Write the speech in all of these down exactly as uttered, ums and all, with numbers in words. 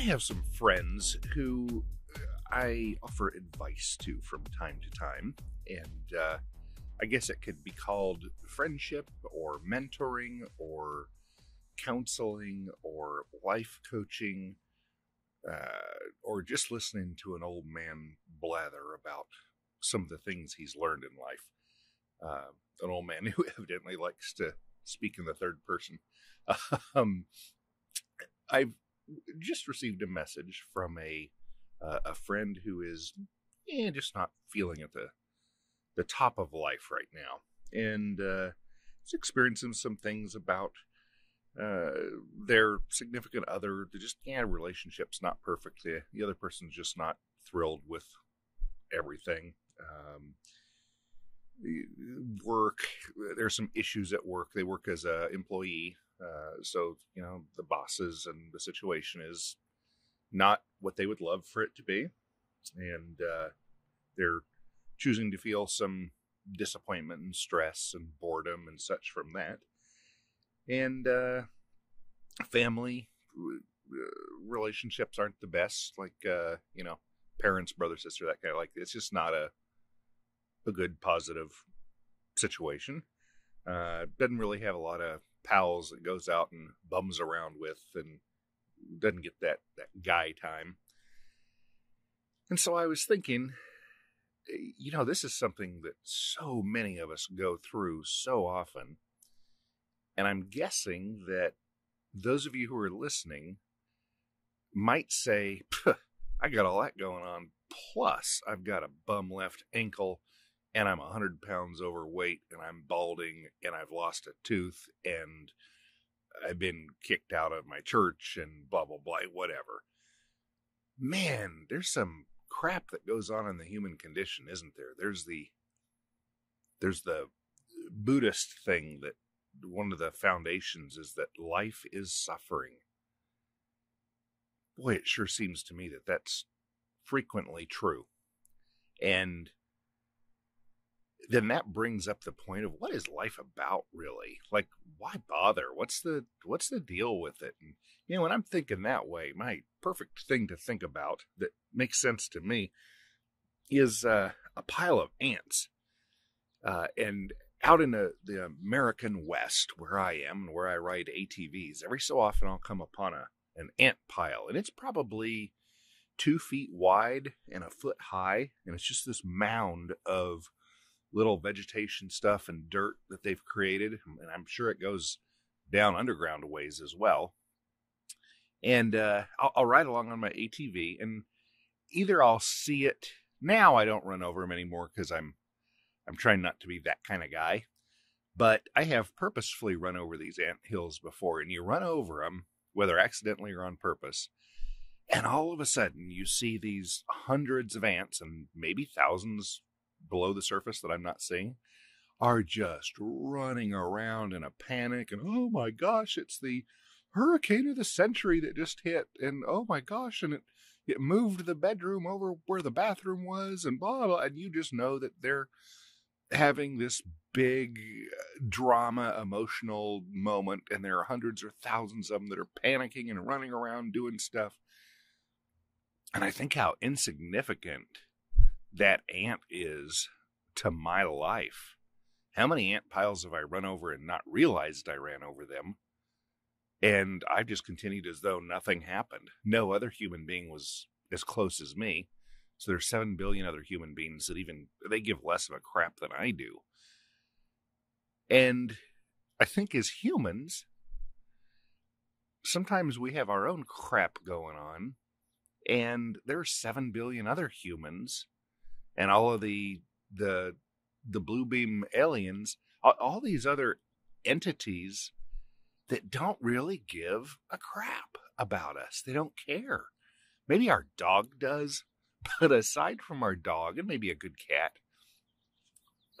I have some friends who I offer advice to from time to time, and uh, I guess it could be called friendship or mentoring or counseling or life coaching, uh, or just listening to an old man blather about some of the things he's learned in life. Uh, an old man who evidently likes to speak in the third person. Um, I've just received a message from a uh, a friend who is eh, just not feeling at the the top of life right now, and uh, is experiencing some things about uh, their significant other. They're just yeah, relationship's not perfect. The, the other person's just not thrilled with everything. Um, work, there's some issues at work. They work as a employee. Uh, so, you know, the bosses and the situation is not what they would love for it to be. And uh, they're choosing to feel some disappointment and stress and boredom and such from that. And uh, family relationships aren't the best. Like, uh, you know, parents, brother, sister, that kind of like, it's just not a, a good positive situation. Uh, doesn't really have a lot of pals that goes out and bums around with and doesn't get that, that guy time. And so I was thinking, you know, this is something that so many of us go through so often. And I'm guessing that those of you who are listening might say, I got all that going on. Plus, I've got a bum left ankle. And I'm one hundred pounds overweight, and I'm balding, and I've lost a tooth, and I've been kicked out of my church, and blah, blah, blah, whatever. Man, there's some crap that goes on in the human condition, isn't there? There's the there's the Buddhist thing that one of the foundations is that life is suffering. Boy, it sure seems to me that that's frequently true. And then that brings up the point of what is life about, really? Like, why bother? What's the what's the deal with it? And, you know, when I'm thinking that way, my perfect thing to think about that makes sense to me is uh, a pile of ants. Uh, and out in the, the American West, where I am and where I ride A T Vs, every so often I'll come upon a an ant pile, and it's probably two feet wide and a foot high, and it's just this mound of little vegetation stuff and dirt that they've created. And I'm sure it goes down underground ways as well. And uh, I'll, I'll ride along on my A T V, and either I'll see it. Now I don't run over them anymore because I'm, I'm trying not to be that kind of guy. But I have purposefully run over these ant hills before, and you run over them, whether accidentally or on purpose. And all of a sudden you see these hundreds of ants, and maybe thousands below the surface that I'm not seeing, are just running around in a panic. And, oh my gosh, it's the hurricane of the century that just hit. And, oh my gosh, and it, it moved the bedroom over where the bathroom was, and blah, blah. And you just know that they're having this big drama, emotional moment. And there are hundreds or thousands of them that are panicking and running around doing stuff. And I think how insignificant that ant is to my life. How many ant piles have I run over and not realized I ran over them? And I've just continued as though nothing happened. No other human being was as close as me. So there's seven billion other human beings that even, they give less of a crap than I do. And I think as humans, sometimes we have our own crap going on, and there are seven billion other humans. And all of the the the blue beam aliens, all, all these other entities that don't really give a crap about us. They don't care. Maybe our dog does, but aside from our dog, and maybe a good cat,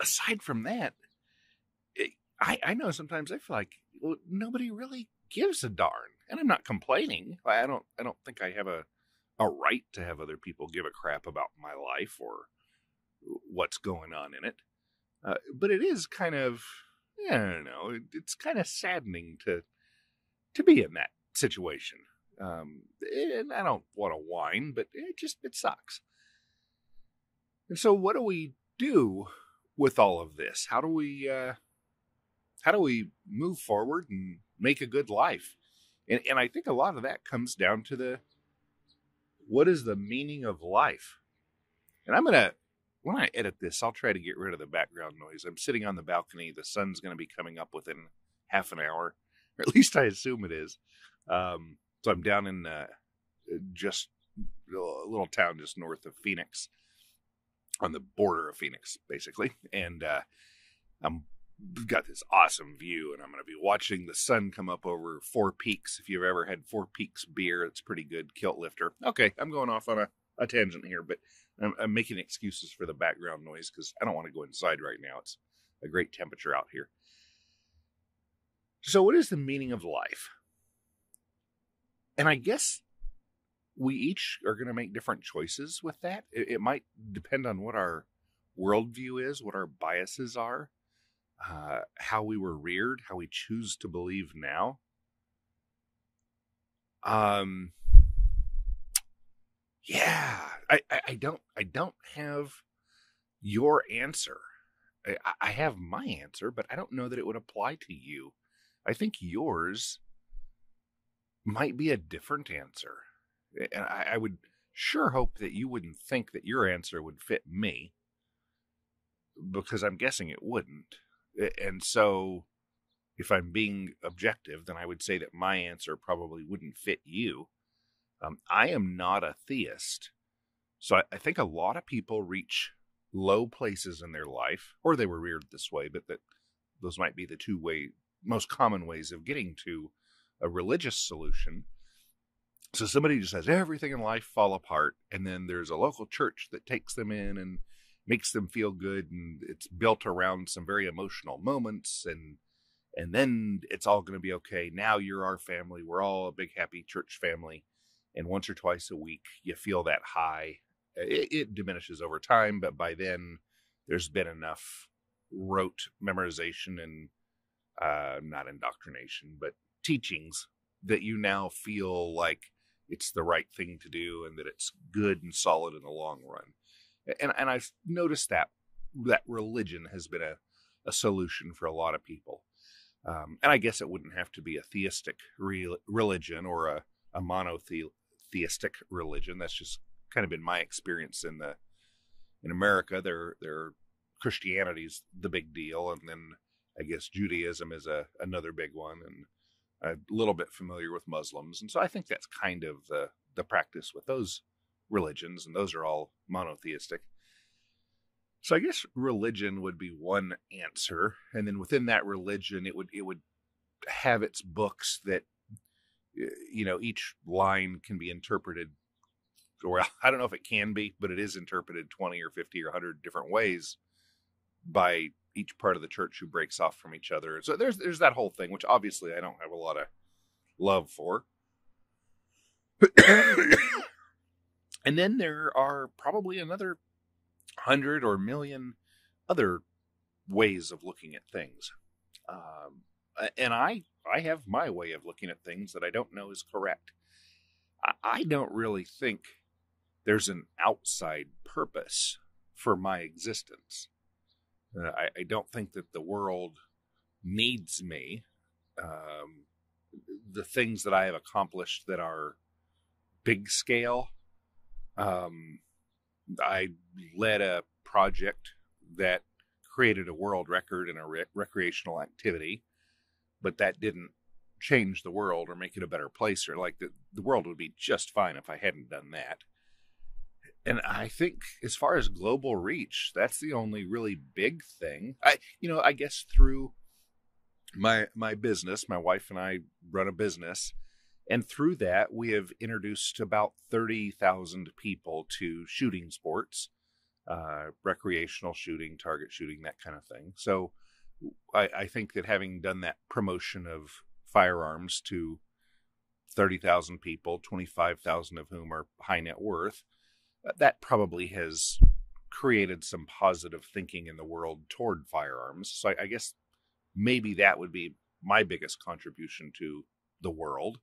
aside from that, it, I, I know sometimes I feel like, well, nobody really gives a darn. And I'm not complaining. I don't I don't think I have a, a right to have other people give a crap about my life or what's going on in it. Uh, but it is kind of, I don't know, it, it's kind of saddening to to be in that situation. Um, and I don't want to whine, but it just, it sucks. And so what do we do with all of this? How do we, uh, how do we move forward and make a good life? And, and I think a lot of that comes down to the, what is the meaning of life? And I'm going to, when I edit this, I'll try to get rid of the background noise. I'm sitting on the balcony. The sun's going to be coming up within half an hour, or at least I assume it is. Um, so I'm down in uh, just a little town just north of Phoenix, on the border of Phoenix, basically. And uh, I'm got this awesome view, and I'm going to be watching the sun come up over Four Peaks. If you've ever had Four Peaks beer, it's pretty good. Kilt lifter. Okay, I'm going off on a, a tangent here, but I'm, I'm making excuses for the background noise because I don't want to go inside right now. It's a great temperature out here. So what is the meaning of life? And I guess we each are going to make different choices with that. It, it might depend on what our worldview is, what our biases are, uh, how we were reared, how we choose to believe now. Um, yeah, I, I, I don't, I don't have your answer. I, I have my answer, but I don't know that it would apply to you. I think yours might be a different answer. And I, I would sure hope that you wouldn't think that your answer would fit me, because I'm guessing it wouldn't. And so if I'm being objective, then I would say that my answer probably wouldn't fit you. Um, I am not a theist. So I, I think a lot of people reach low places in their life, or they were reared this way, but that those might be the two way, most common ways of getting to a religious solution. So somebody just has everything in life fall apart, and then there's a local church that takes them in and makes them feel good, and it's built around some very emotional moments, and and then it's all going to be okay. Now you're our family. We're all a big, happy church family, and once or twice a week, you feel that high. It, it diminishes over time, but by then, there's been enough rote memorization and uh, not indoctrination, but teachings that you now feel like it's the right thing to do and that it's good and solid in the long run. And and I've noticed that that religion has been a, a solution for a lot of people. Um, and I guess it wouldn't have to be a theistic re- religion or a, a monotheistic religion. That's just kind of been my experience in the in America. There, there Christianity's the big deal. And then I guess Judaism is a another big one. And I'm a little bit familiar with Muslims. And so I think that's kind of the, the practice with those religions, and those are all monotheistic. So I guess religion would be one answer. And then within that religion, it would, it would have its books that, you know, each line can be interpreted, or I don't know if it can be, but it is interpreted twenty or fifty or a hundred different ways by each part of the church who breaks off from each other. So there's, there's that whole thing, which obviously I don't have a lot of love for. And then there are probably another hundred or million other ways of looking at things. Um, and I, I have my way of looking at things that I don't know is correct. I, I don't really think there's an outside purpose for my existence. Uh, I, I don't think that the world needs me. Um, the things that I have accomplished that are big scale. Um, I led a project that created a world record in a re- recreational activity, but that didn't change the world or make it a better place, or like the, the world would be just fine if I hadn't done that. And I think as far as global reach, that's the only really big thing. I, you know, I guess through my, my business, my wife and I run a business, and through that, we have introduced about thirty thousand people to shooting sports, uh, recreational shooting, target shooting, that kind of thing. So I, I think that having done that promotion of firearms to thirty thousand people, twenty-five thousand of whom are high net worth, that probably has created some positive thinking in the world toward firearms. So I, I guess maybe that would be my biggest contribution to the world.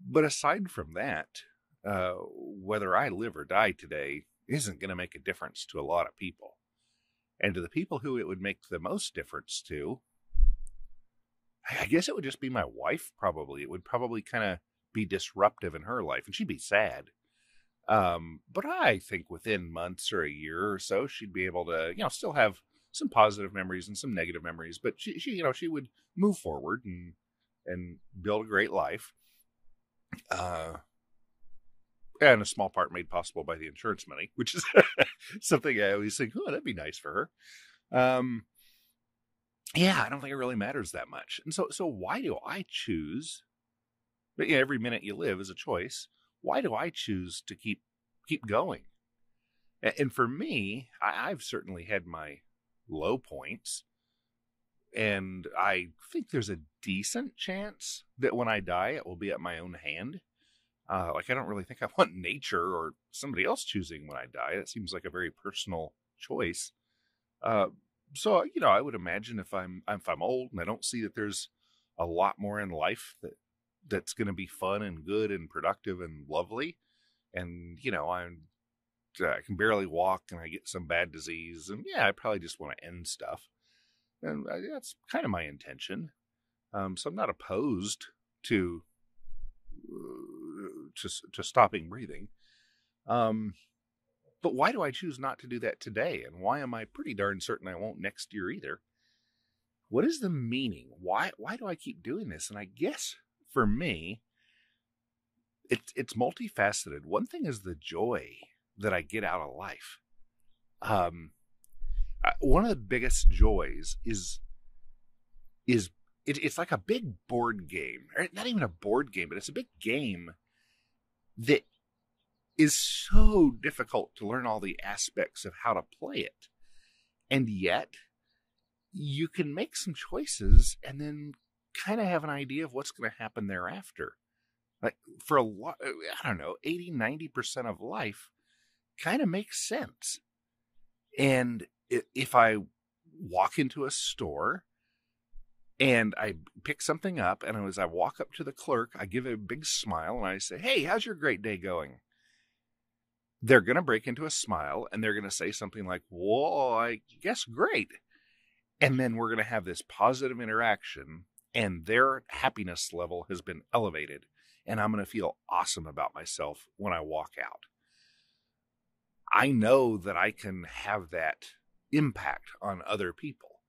But aside from that, uh, whether I live or die today isn't going to make a difference to a lot of people. And to the people who it would make the most difference to, I guess it would just be my wife, probably. It would probably kind of be disruptive in her life, and she'd be sad. Um, but I think within months or a year or so, she'd be able to, you know, still have some positive memories and some negative memories, but she, she you know, she would move forward and, and build a great life. Uh, and a small part made possible by the insurance money, which is something I always think, oh, that'd be nice for her. Um, yeah, I don't think it really matters that much. And so, so why do I choose? But yeah, every minute you live is a choice. Why do I choose to keep, keep going? And, and for me, I, I've certainly had my low points, and I think there's a decent chance that when I die, it will be at my own hand. Uh, like, I don't really think I want nature or somebody else choosing when I die. That seems like a very personal choice. Uh, so, you know, I would imagine if I'm, if I'm old and I don't see that there's a lot more in life that that's going to be fun and good and productive and lovely. And, you know, I'm, I can barely walk and I get some bad disease, and yeah, I probably just want to end stuff. And that's kind of my intention. Um, so I'm not opposed to, uh, to, to stopping breathing. Um, but why do I choose not to do that today? And why am I pretty darn certain I won't next year either? What is the meaning? Why, why do I keep doing this? And I guess for me, it, it's multifaceted. One thing is the joy that I get out of life. Um, One of the biggest joys is, is it, it's like a big board game, right? Not even a board game, but it's a big game that is so difficult to learn all the aspects of how to play it. And yet you can make some choices and then kind of have an idea of what's going to happen thereafter. Like for a lot, I don't know, eighty, ninety percent of life kind of makes sense. And if I walk into a store and I pick something up, and as I walk up to the clerk, I give a big smile and I say, hey, how's your great day going? They're going to break into a smile and they're going to say something like, whoa, I guess great. And then we're going to have this positive interaction and their happiness level has been elevated. And I'm going to feel awesome about myself when I walk out. I know that I can have that impact on other people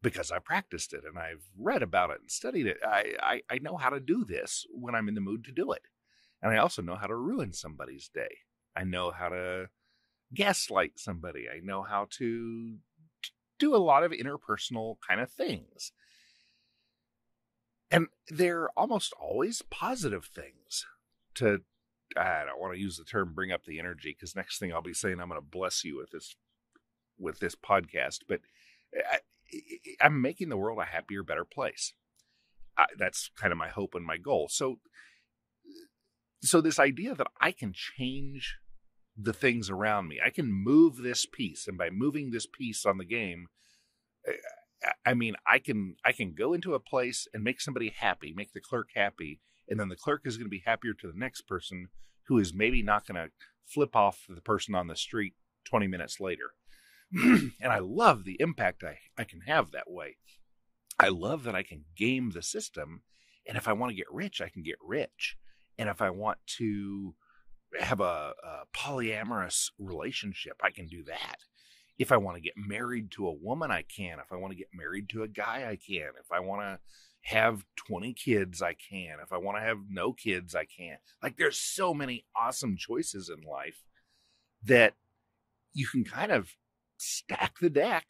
because I practiced it and I've read about it and studied it. I, I, I know how to do this when I'm in the mood to do it. And I also know how to ruin somebody's day. I know how to gaslight somebody. I know how to do a lot of interpersonal kind of things. And they're almost always positive things to, I don't want to use the term bring up the energy, because next thing I'll be saying, I'm going to bless you with this, with this podcast, but I, I'm making the world a happier, better place. I, that's kind of my hope and my goal. So, so this idea that I can change the things around me, I can move this piece. And by moving this piece on the game, I mean, I can, I can go into a place and make somebody happy, make the clerk happy. And then the clerk is going to be happier to the next person who is maybe not going to flip off the person on the street twenty minutes later. And I love the impact I, I can have that way. I love that I can game the system. And if I want to get rich, I can get rich. And if I want to have a, a polyamorous relationship, I can do that. If I want to get married to a woman, I can. If I want to get married to a guy, I can. If I want to have twenty kids, I can. If I want to have no kids, I can. Like, there's so many awesome choices in life that you can kind of stack the deck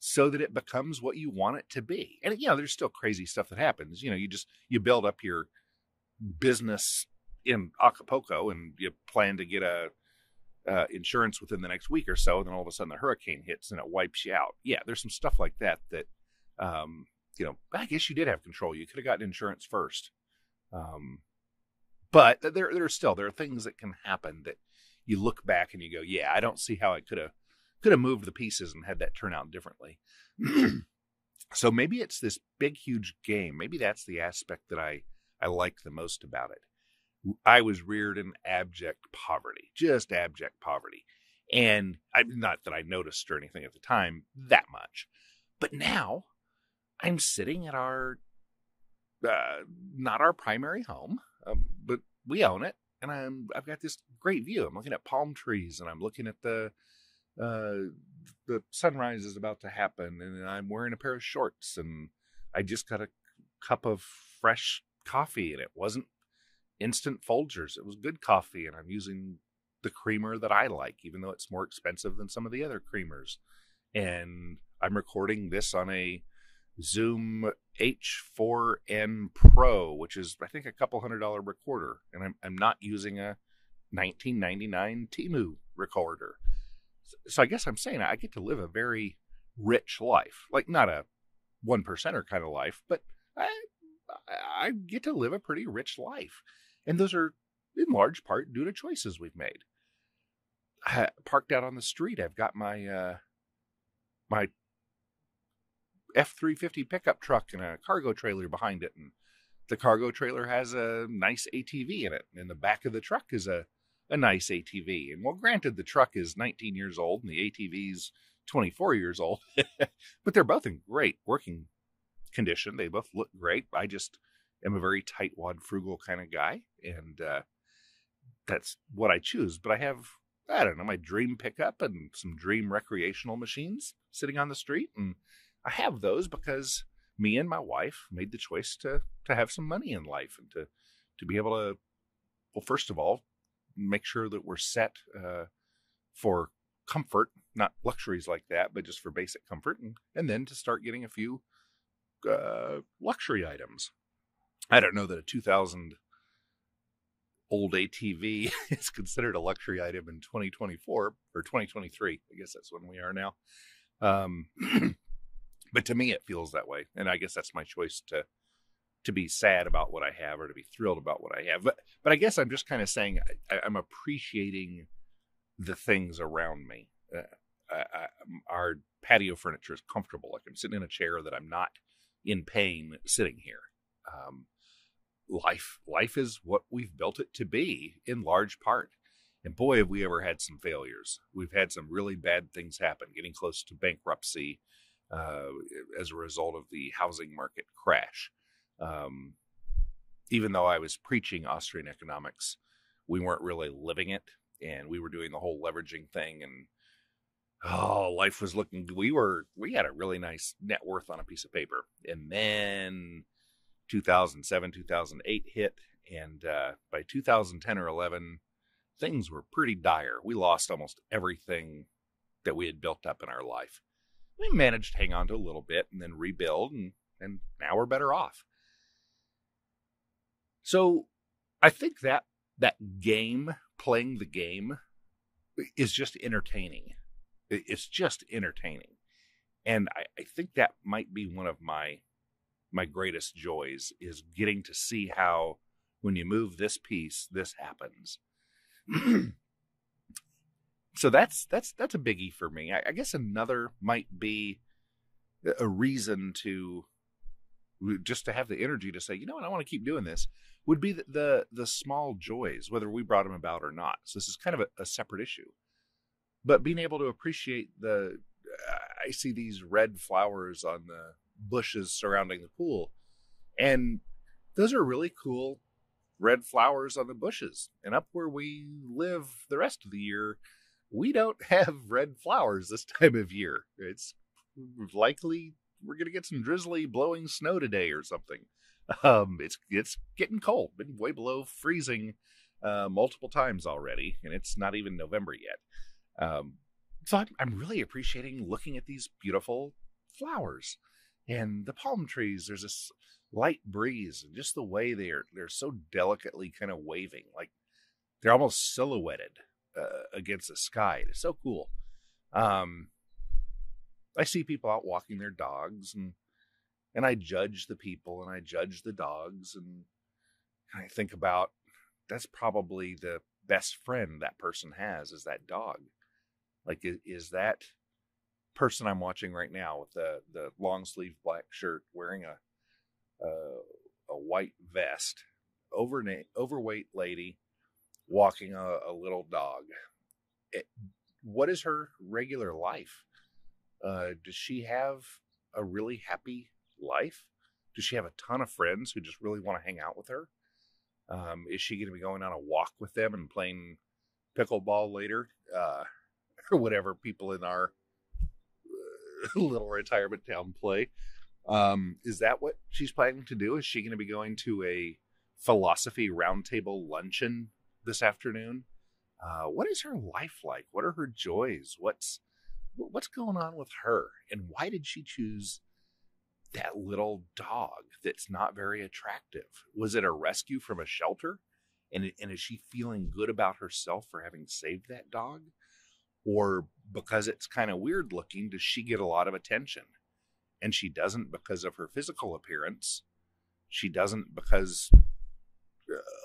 so that it becomes what you want it to be. And, you know, there's still crazy stuff that happens. You know, you just, you build up your business in Acapulco and you plan to get a uh, insurance within the next week or so. And then all of a sudden the hurricane hits and it wipes you out. Yeah. There's some stuff like that, that, um, you know, I guess you did have control. You could have gotten insurance first. Um, but there, there's still, there are things that can happen that you look back and you go, yeah, I don't see how I could have, could have moved the pieces and had that turn out differently. So maybe it's this big, huge game. Maybe that's the aspect that I, I like the most about it. I was reared in abject poverty, just abject poverty. And I, not that I noticed or anything at the time that much, but now I'm sitting at our, uh, not our primary home, um, but we own it. And I'm, I've got this great view. I'm looking at palm trees and I'm looking at the, uh, the sunrise is about to happen. And I'm wearing a pair of shorts and I just got a cup of fresh coffee and it wasn't instant Folgers. It was good coffee. And I'm using the creamer that I like, even though it's more expensive than some of the other creamers. And I'm recording this on a Zoom H four N Pro, which is, I think, a couple hundred dollar recorder. And I'm, I'm not using a nineteen ninety-nine Temu recorder. So I guess I'm saying I get to live a very rich life, like not a one percenter kind of life, but I, I get to live a pretty rich life. And those are in large part due to choices we've made. I, parked out on the street, I've got my, uh, my F three fifty pickup truck and a cargo trailer behind it. And the cargo trailer has a nice A T V in it. And the back of the truck is a, a nice A T V. And well, granted, the truck is nineteen years old and the A T V's twenty-four years old, but they're both in great working condition. They both look great. I just am a very tightwad, frugal kind of guy. And, uh, that's what I choose. But I have, I don't know, my dream pickup and some dream recreational machines sitting on the street. And I have those because me and my wife made the choice to to have some money in life and to, to be able to, well, first of all, make sure that we're set uh, for comfort, not luxuries like that, but just for basic comfort, and, and then to start getting a few uh, luxury items. I don't know that a two thousand old A T V is considered a luxury item in twenty twenty-four or twenty twenty-three. I guess that's when we are now. Um, But to me, it feels that way. And I guess that's my choice to to be sad about what I have or to be thrilled about what I have. But but I guess I'm just kind of saying I, I'm appreciating the things around me. Uh, I, I, our patio furniture is comfortable. Like I'm sitting in a chair that I'm not in pain sitting here. Um, life life is what we've built it to be in large part. And boy, have we ever had some failures. We've had some really bad things happen, getting close to bankruptcy. Uh, as a result of the housing market crash. Um, even though I was preaching Austrian economics, we weren't really living it. And we were doing the whole leveraging thing. And oh, life was looking, we were, we had a really nice net worth on a piece of paper. And then two thousand seven, two thousand eight hit. And uh, by two thousand ten or eleven, things were pretty dire. We lost almost everything that we had built up in our life. We managed to hang on to a little bit and then rebuild, and, and now we're better off. So I think that that game, playing the game, is just entertaining. It's just entertaining. And I, I think that might be one of my my greatest joys, is getting to see how when you move this piece, this happens. So that's that's that's a biggie for me. I, I guess another might be a reason to just to have the energy to say, you know what, I want to keep doing this, would be the the, the small joys, whether we brought them about or not. So this is kind of a, a separate issue, but being able to appreciate the I see these red flowers on the bushes surrounding the pool, and those are really cool red flowers on the bushes. And up where we live the rest of the year, we don't have red flowers this time of year. It's likely we're going to get some drizzly blowing snow today or something. Um, it's it's getting cold, been way below freezing uh, multiple times already, and it's not even November yet. Um, so I'm, I'm really appreciating looking at these beautiful flowers and the palm trees. There's this light breeze and just the way they're they're so delicately kind of waving, like they're almost silhouetted Uh, against the sky. It's so cool. Um, I see people out walking their dogs, and and I judge the people and I judge the dogs, and I think about that's probably the best friend that person has, is that dog. Like, is, is that person I'm watching right now with the the long sleeve black shirt, wearing a uh, a white vest, overna- overweight lady walking a, a little dog. It, what is her regular life? Uh, does she have a really happy life? Does she have a ton of friends who just really want to hang out with her? Um, is she going to be going on a walk with them and playing pickleball later? Uh, or whatever people in our little retirement town play. Um, is that what she's planning to do? Is she going to be going to a philosophy roundtable luncheon this afternoon? Uh, what is her life like? What are her joys? What's what's going on with her? And why did she choose that little dog that's not very attractive? Was it a rescue from a shelter? And, and is she feeling good about herself for having saved that dog? Or because it's kind of weird looking, does she get a lot of attention? And she doesn't because of her physical appearance. She doesn't because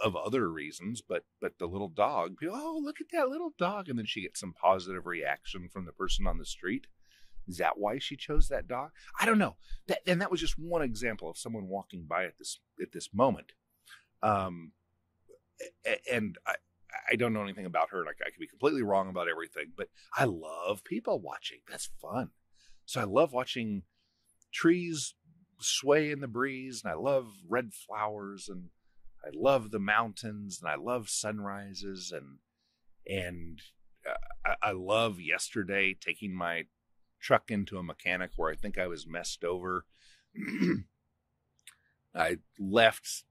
of other reasons, but but the little dog, people, oh, look at that little dog. And then she gets some positive reaction from the person on the street. Is that why she chose that dog? I don't know. That, and that was just one example of someone walking by at this at this moment. Um, and I, I don't know anything about her. Like, I could be completely wrong about everything, but I love people watching. That's fun. So I love watching trees sway in the breeze, and I love red flowers, and I love the mountains, and I love sunrises, and and uh, I, I love yesterday taking my truck into a mechanic where I think I was messed over. I left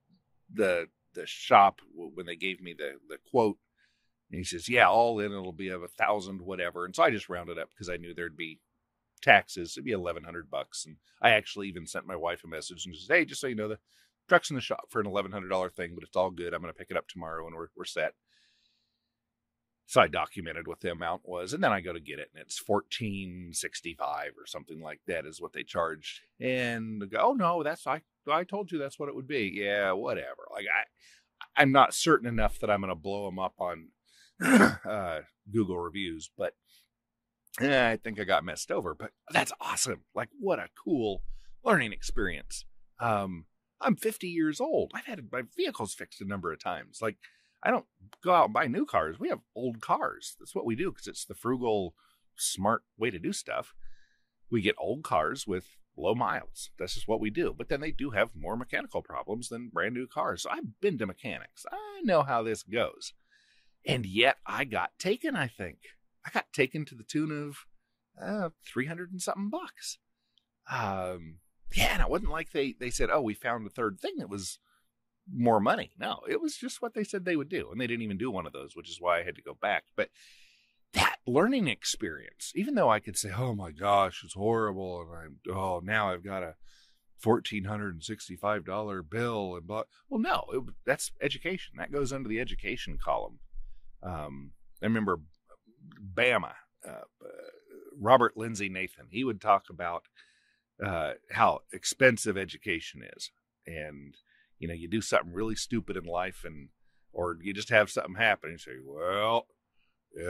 the the shop when they gave me the the quote, and he says, yeah, all in it'll be of a thousand whatever. And so I just rounded up because I knew there'd be taxes. It'd be eleven hundred bucks. And I actually even sent my wife a message and just, hey, just so you know, the truck's in the shop for an eleven hundred dollars thing, but it's all good. I'm going to pick it up tomorrow, and we're, we're set. So I documented what the amount was, and then I go to get it, and it's fourteen sixty-five or something like that is what they charged. And they go, oh no, that's, I, I told you that's what it would be. Yeah, whatever. Like I, I'm not certain enough that I'm going to blow them up on uh, Google reviews, but eh, I think I got messed over, but that's awesome. Like, what a cool learning experience. Um, I'm fifty years old. I've had my vehicles fixed a number of times. Like, I don't go out and buy new cars. We have old cars. That's what we do because it's the frugal, smart way to do stuff. We get old cars with low miles. That's just what we do. But then they do have more mechanical problems than brand new cars. So I've been to mechanics. I know how this goes. And yet I got taken, I think. I got taken to the tune of uh, three hundred and something bucks. Um, yeah, and it wasn't like they, they said, oh, we found a third thing that was more money. No, it was just what they said they would do. And they didn't even do one of those, which is why I had to go back. But that learning experience, even though I could say, oh my gosh, it's horrible. And I'm, oh, now I've got a one thousand four hundred sixty-five dollars bill. And blah. Well, no, it, that's education. That goes under the education column. Um, I remember Bama, uh, Robert Lindsay Nathan, he would talk about uh, how expensive education is. And, you know, you do something really stupid in life, and or you just have something happen, and you say, well,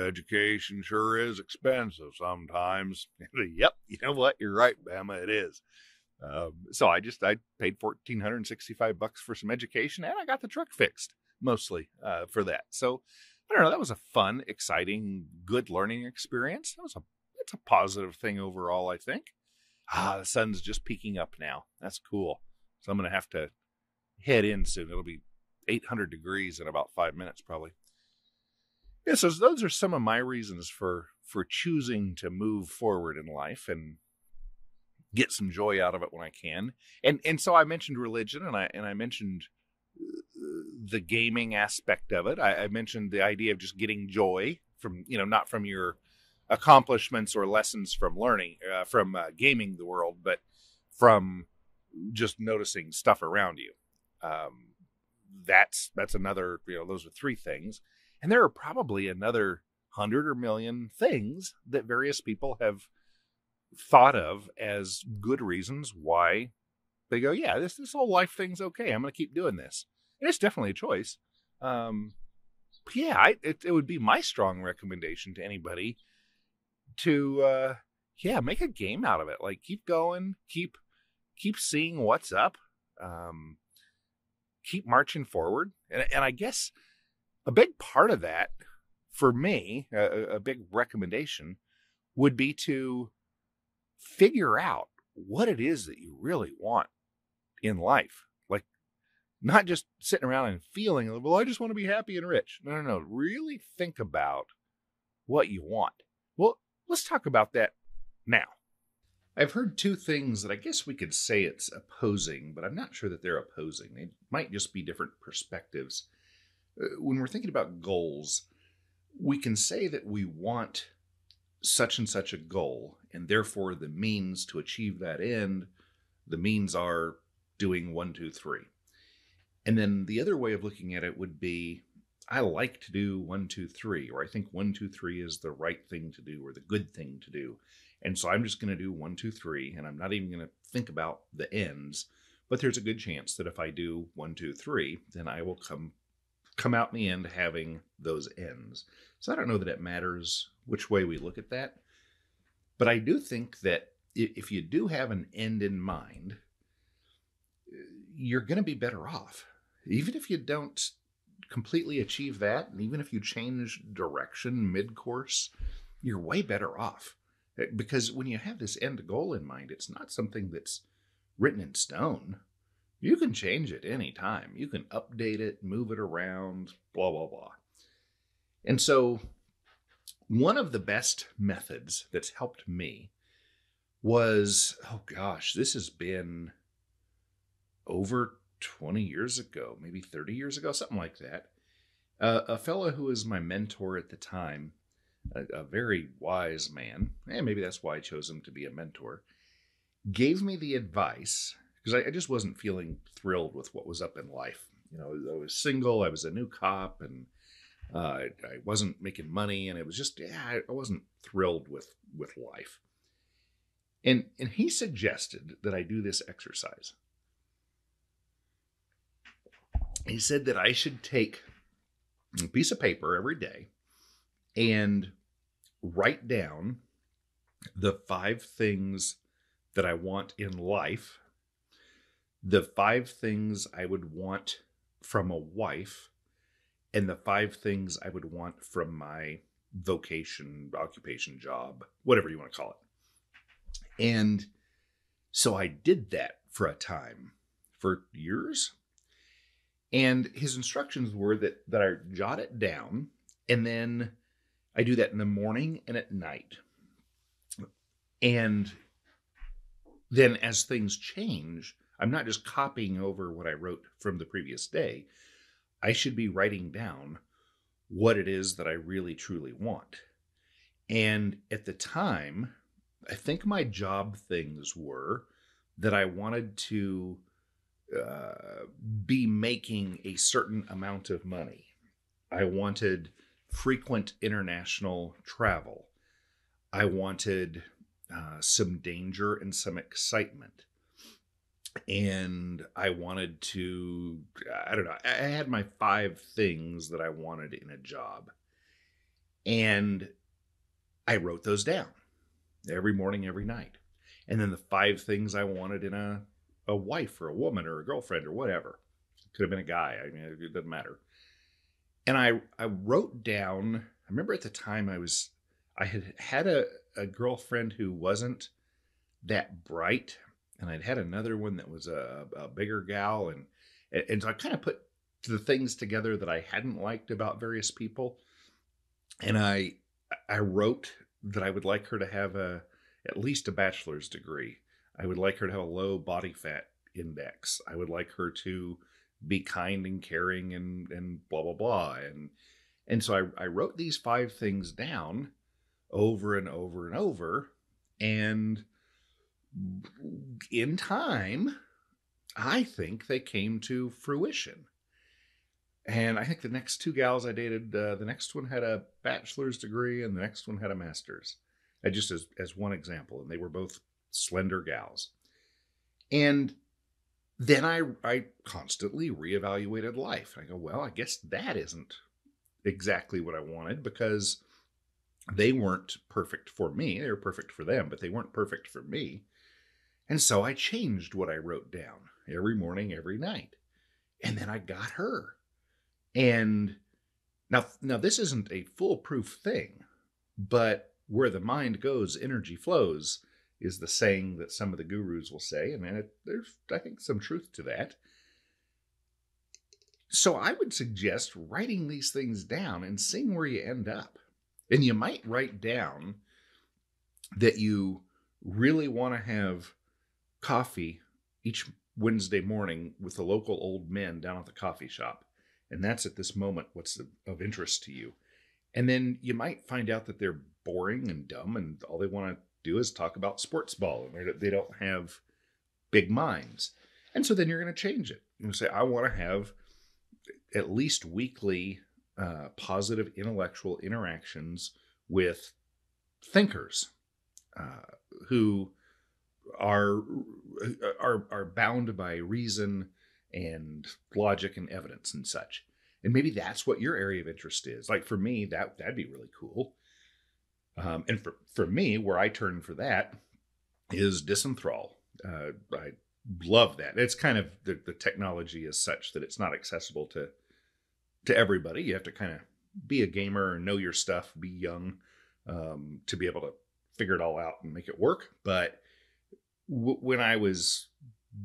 education sure is expensive sometimes. Yep, you know what? You're right, Bama, it is. Um, so I just, I paid one thousand four hundred sixty-five bucks for some education, and I got the truck fixed mostly uh, for that. So, I don't know. That was a fun, exciting, good learning experience. That was a, that's a positive thing overall, I think. Ah, the sun's just peeking up now. That's cool. So I'm going to have to head in soon. It'll be eight hundred degrees in about five minutes, probably. Yeah. So those are some of my reasons for, for choosing to move forward in life and get some joy out of it when I can. And, and so I mentioned religion, and I, and I mentioned the gaming aspect of it. I, I mentioned the idea of just getting joy from, you know, not from your accomplishments or lessons from learning, uh, from uh, gaming the world, but from just noticing stuff around you. Um, that's, that's another, you know, those are three things. And there are probably another hundred or million things that various people have thought of as good reasons why they go, yeah, this, this whole life thing's okay. I'm going to keep doing this. And it's definitely a choice. Um, yeah, I, it, it would be my strong recommendation to anybody to, uh, yeah, make a game out of it. Like, keep going, keep, keep seeing what's up. Um, keep marching forward. And, and I guess a big part of that for me, a, a big recommendation would be to figure out what it is that you really want in life. Like not just sitting around and feeling, well, I just want to be happy and rich. No, no, no. Really think about what you want. Well, let's talk about that now. I've heard two things that I guess we could say it's opposing, but I'm not sure that they're opposing. They might just be different perspectives. When we're thinking about goals, we can say that we want such and such a goal, and therefore the means to achieve that end, the means are doing one, two, three. And then the other way of looking at it would be, I like to do one, two, three, or I think one, two, three is the right thing to do or the good thing to do. And so I'm just going to do one, two, three, and I'm not even going to think about the ends. But there's a good chance that if I do one, two, three, then I will come come out in the end having those ends. So I don't know that it matters which way we look at that. But I do think that if you do have an end in mind, you're going to be better off. Even if you don't completely achieve that, and even if you change direction mid-course, you're way better off. Because when you have this end goal in mind, it's not something that's written in stone. You can change it any time. You can update it, move it around, blah, blah, blah. And so one of the best methods that's helped me was, oh gosh, this has been over twenty years ago, maybe thirty years ago, something like that. Uh, a fellow who was my mentor at the time, a very wise man, and maybe that's why I chose him to be a mentor, gave me the advice, because I, I just wasn't feeling thrilled with what was up in life. You know, I was single, I was a new cop, and uh, I, I wasn't making money, and it was just, yeah, I, I wasn't thrilled with, with life. And, and he suggested that I do this exercise. He said that I should take a piece of paper every day and write down the five things that I want in life, the five things I would want from a wife, and the five things I would want from my vocation, occupation, job, whatever you want to call it. And so I did that for a time, for years. And his instructions were that, that I jot it down, and then I do that in the morning and at night. And then as things change, I'm not just copying over what I wrote from the previous day. I should be writing down what it is that I really, truly want. And at the time, I think my job things were that I wanted to uh, be making a certain amount of money. I wanted frequent international travel. I wanted uh, some danger and some excitement. And I wanted to, I don't know, I had my five things that I wanted in a job. And I wrote those down every morning, every night. And then the five things I wanted in a, a wife or a woman or a girlfriend or whatever. Could have been a guy. I mean, it doesn't matter. And I, I wrote down, I remember at the time I was, I had had a, a girlfriend who wasn't that bright. And I'd had another one that was a, a bigger gal. And, and so I kind of put the things together that I hadn't liked about various people. And I, I wrote that I would like her to have a, at least a bachelor's degree. I would like her to have a low body fat index. I would like her to be kind and caring and, and blah, blah, blah. And, and so I, I wrote these five things down over and over and over. And in time, I think they came to fruition. And I think the next two gals I dated, uh, the next one had a bachelor's degree and the next one had a master's. I just as, as one example. And they were both slender gals. And then I, I constantly reevaluated life. I go, well, I guess that isn't exactly what I wanted because they weren't perfect for me. They were perfect for them, but they weren't perfect for me. And so I changed what I wrote down every morning, every night. And then I got her. And now, now this isn't a foolproof thing, but where the mind goes, energy flows is the saying that some of the gurus will say. And it, there's, I think, some truth to that. So I would suggest writing these things down and seeing where you end up. And you might write down that you really want to have coffee each Wednesday morning with the local old men down at the coffee shop. And that's at this moment what's of interest to you. And then you might find out that they're boring and dumb and all they want to do is talk about sports ball and they don't have big minds. And so then you're going to change it. You're going to say, I want to have at least weekly uh, positive intellectual interactions with thinkers uh, who are, are, are bound by reason and logic and evidence and such. And maybe that's what your area of interest is. Like for me, that, that'd be really cool. Um, and for, for me, where I turn for that is disenthrall. Uh, I love that. It's kind of, the, the technology is such that it's not accessible to, to everybody. You have to kind of be a gamer, know your stuff, be young, um, to be able to figure it all out and make it work. But w- when I was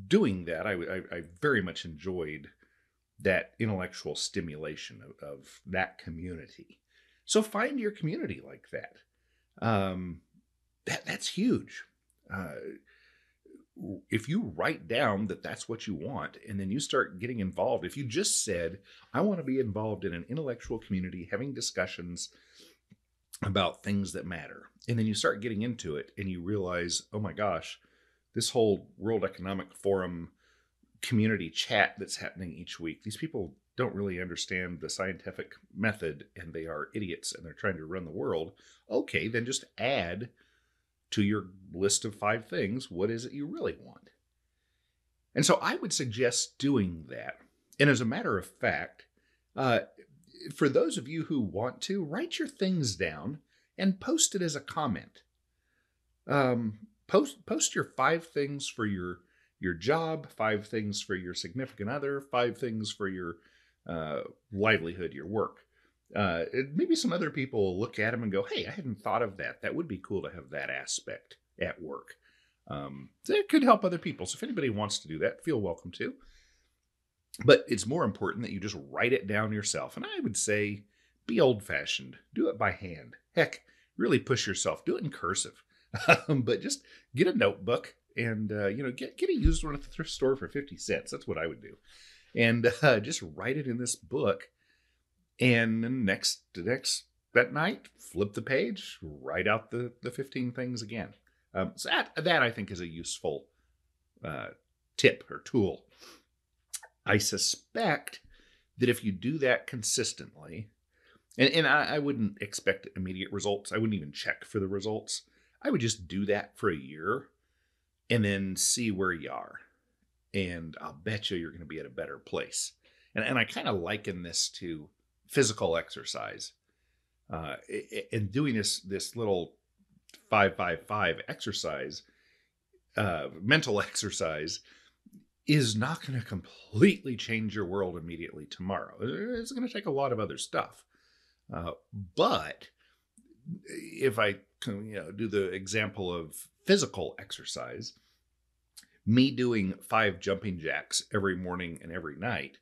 doing that, I, I, I very much enjoyed that intellectual stimulation of, of that community. So find your community like that. Um, that that's huge. Uh, if you write down that that's what you want, and then you start getting involved. If you just said, I want to be involved in an intellectual community, having discussions about things that matter. And then you start getting into it and you realize, oh my gosh, this whole World Economic Forum community chat that's happening each week, these people don't really understand the scientific method and they are idiots and they're trying to run the world. Okay, then just add to your list of five things, what is it you really want? And so I would suggest doing that. And as a matter of fact, uh, for those of you who want to, write your things down and post it as a comment. Um... Post, post your five things for your, your job, five things for your significant other, five things for your uh, livelihood, your work. Uh, maybe some other people will look at them and go, hey, I hadn't thought of that. That would be cool to have that aspect at work. Um, that could help other people. So if anybody wants to do that, feel welcome to. But it's more important that you just write it down yourself. And I would say be old-fashioned. Do it by hand. Heck, really push yourself. Do it in cursive. Um, but just get a notebook and, uh, you know, get, get a used one at the thrift store for fifty cents. That's what I would do. And, uh, just write it in this book and then next to next that night, flip the page, write out the, the fifteen things again. Um, so that, that I think is a useful, uh, tip or tool. I suspect that if you do that consistently, and, and I, I wouldn't expect immediate results. I wouldn't even check for the results. I would just do that for a year and then see where you are. And I'll bet you you're going to be at a better place. And, and I kind of liken this to physical exercise. Uh, and doing this, this little five, five, five exercise, uh, mental exercise is not going to completely change your world immediately tomorrow. It's going to take a lot of other stuff. Uh, but if I, you know, do the example of physical exercise, me doing five jumping jacks every morning and every night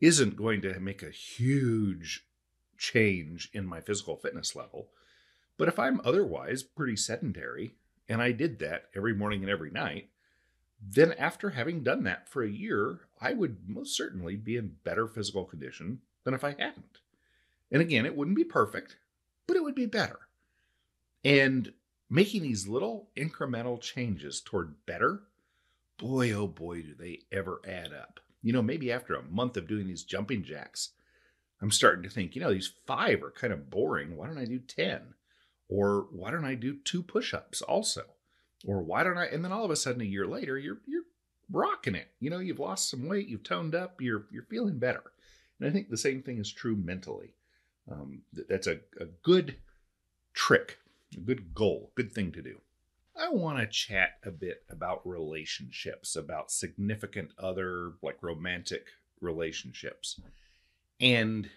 isn't going to make a huge change in my physical fitness level. But if I'm otherwise pretty sedentary and I did that every morning and every night, then after having done that for a year, I would most certainly be in better physical condition than if I hadn't. And again, it wouldn't be perfect, but it would be better. And making these little incremental changes toward better, boy, oh boy, do they ever add up. You know, maybe after a month of doing these jumping jacks, I'm starting to think, you know, these five are kind of boring. Why don't I do ten? Or why don't I do two push-ups also? Or why don't I, and then all of a sudden a year later, you're, you're rocking it. You know, you've lost some weight, you've toned up, you're, you're feeling better. And I think the same thing is true mentally. Um, that's a, a good trick. A good goal, good thing to do. I want to chat a bit about relationships, about significant other, like romantic relationships. And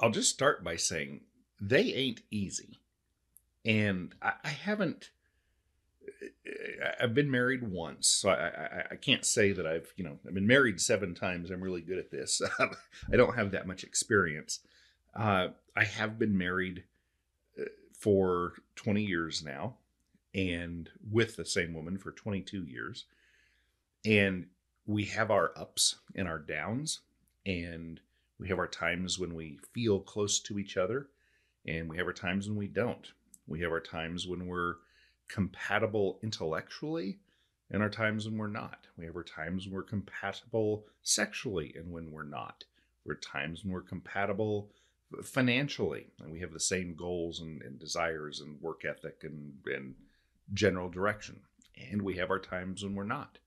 I'll just start by saying they ain't easy. And I, I haven't, I've been married once, so I, I, I can't say that I've, you know, I've been married seven times. I'm really good at this. I don't have that much experience. Uh, I have been married for twenty years now, and with the same woman for twenty-two years. And we have our ups and our downs, and we have our times when we feel close to each other, and we have our times when we don't. We have our times when we're compatible intellectually, and our times when we're not. We have our times when we're compatible sexually, and when we're not. There are times when we're compatible financially, and we have the same goals and, and desires and work ethic and, and general direction. And we have our times when we're not.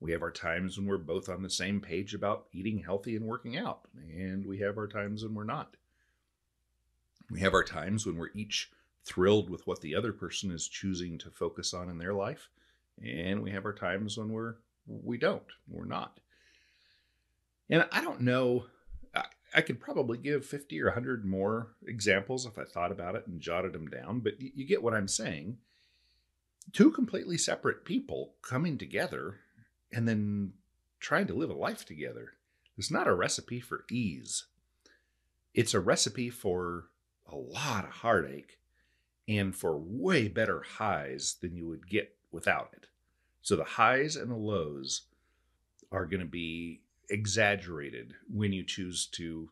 We have our times when we're both on the same page about eating healthy and working out. And we have our times when we're not. We have our times when we're each thrilled with what the other person is choosing to focus on in their life. And we have our times when we're, we don't, we're not. And I don't know, I, I could probably give fifty or a hundred more examples if I thought about it and jotted them down, but you get what I'm saying. Two completely separate people coming together and then trying to live a life together. It's not a recipe for ease. It's a recipe for a lot of heartache and for way better highs than you would get without it. So the highs and the lows are going to be exaggerated when you choose to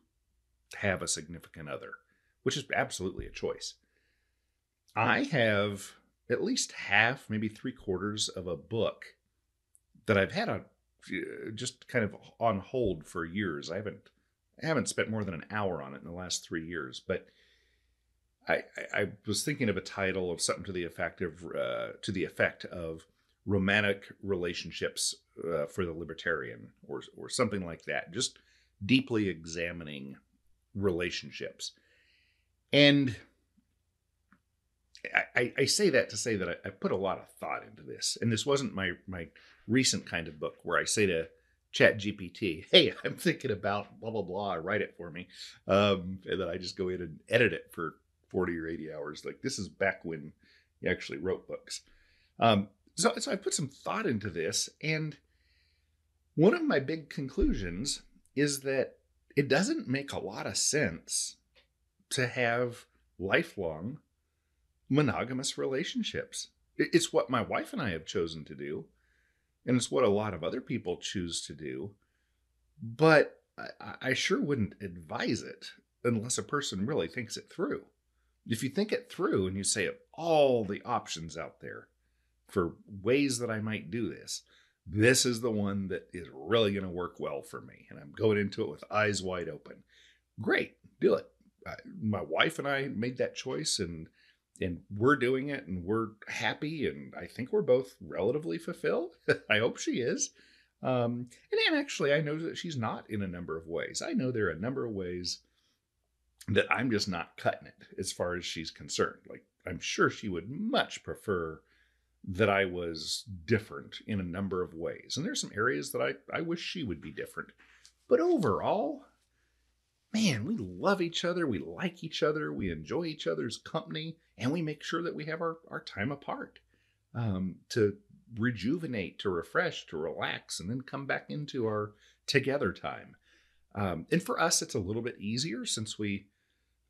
have a significant other, which is absolutely a choice. I have at least half, maybe three quarters of a book that I've had on, just kind of on hold for years. I haven't, I haven't spent more than an hour on it in the last three years. But I, I, I was thinking of a title of something to the effect of, uh, to the effect of romantic relationships uh, for the libertarian, or or something like that. Just deeply examining relationships. And I, I say that to say that I, I put a lot of thought into this, and this wasn't my my recent kind of book where I say to Chat G P T, "Hey, I'm thinking about blah blah blah. Write it for me," um, and then I just go in and edit it for forty or eighty hours. Like, this is back when you actually wrote books. Um, so, so I put some thought into this, and one of my big conclusions is that it doesn't make a lot of sense to have lifelong monogamous relationships. It's what my wife and I have chosen to do, and it's what a lot of other people choose to do, but I, I sure wouldn't advise it unless a person really thinks it through. If you think it through and you say all the options out there for ways that I might do this, this is the one that is really going to work well for me, and I'm going into it with eyes wide open. Great, do it. I, my wife and I made that choice, and And we're doing it, and we're happy, and I think we're both relatively fulfilled. I hope she is. Um, and, and actually, I know that she's not in a number of ways. I know there are a number of ways that I'm just not cutting it as far as she's concerned. Like, I'm sure she would much prefer that I was different in a number of ways. And there's some areas that I, I wish she would be different. But overall, man, we love each other, we like each other, we enjoy each other's company, and we make sure that we have our, our time apart um, to rejuvenate, to refresh, to relax, and then come back into our together time. Um, and for us, it's a little bit easier since we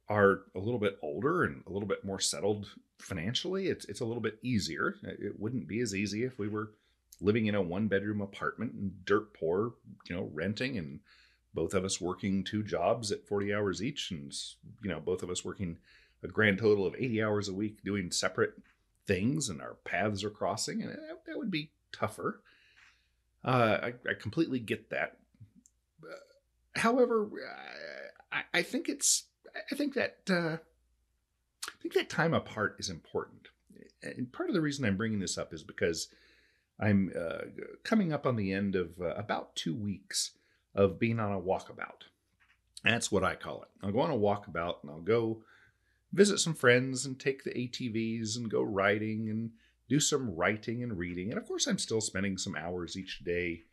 are a little bit older and a little bit more settled financially. It's, it's a little bit easier. It wouldn't be as easy if we were living in a one-bedroom apartment and dirt poor, you know, renting, and both of us working two jobs at forty hours each, and, you know, both of us working a grand total of eighty hours a week doing separate things, and our paths are crossing, and that would be tougher. Uh, I, I completely get that. Uh, however, I, I think it's, I think that, uh, I think that time apart is important. And part of the reason I'm bringing this up is because I'm uh, coming up on the end of uh, about two weeks of being on a walkabout. That's what I call it. I'll go on a walkabout, and I'll go visit some friends and take the A T Vs and go riding and do some writing and reading. And of course, I'm still spending some hours each day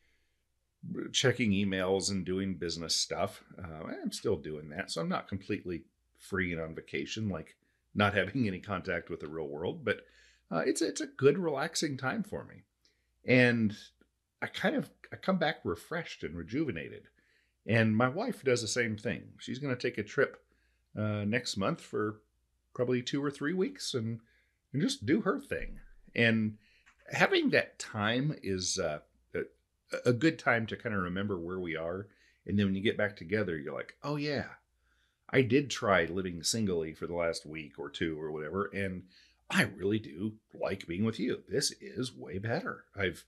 checking emails and doing business stuff. Uh, I'm still doing that. So I'm not completely free and on vacation, like not having any contact with the real world, but uh, it's, it's a good, relaxing time for me. And I kind of, I come back refreshed and rejuvenated. And my wife does the same thing. She's going to take a trip uh, next month for probably two or three weeks and, and just do her thing. And having that time is uh, a, a good time to kind of remember where we are. And then when you get back together, you're like, oh yeah, I did try living singly for the last week or two or whatever. And I really do like being with you. This is way better. I've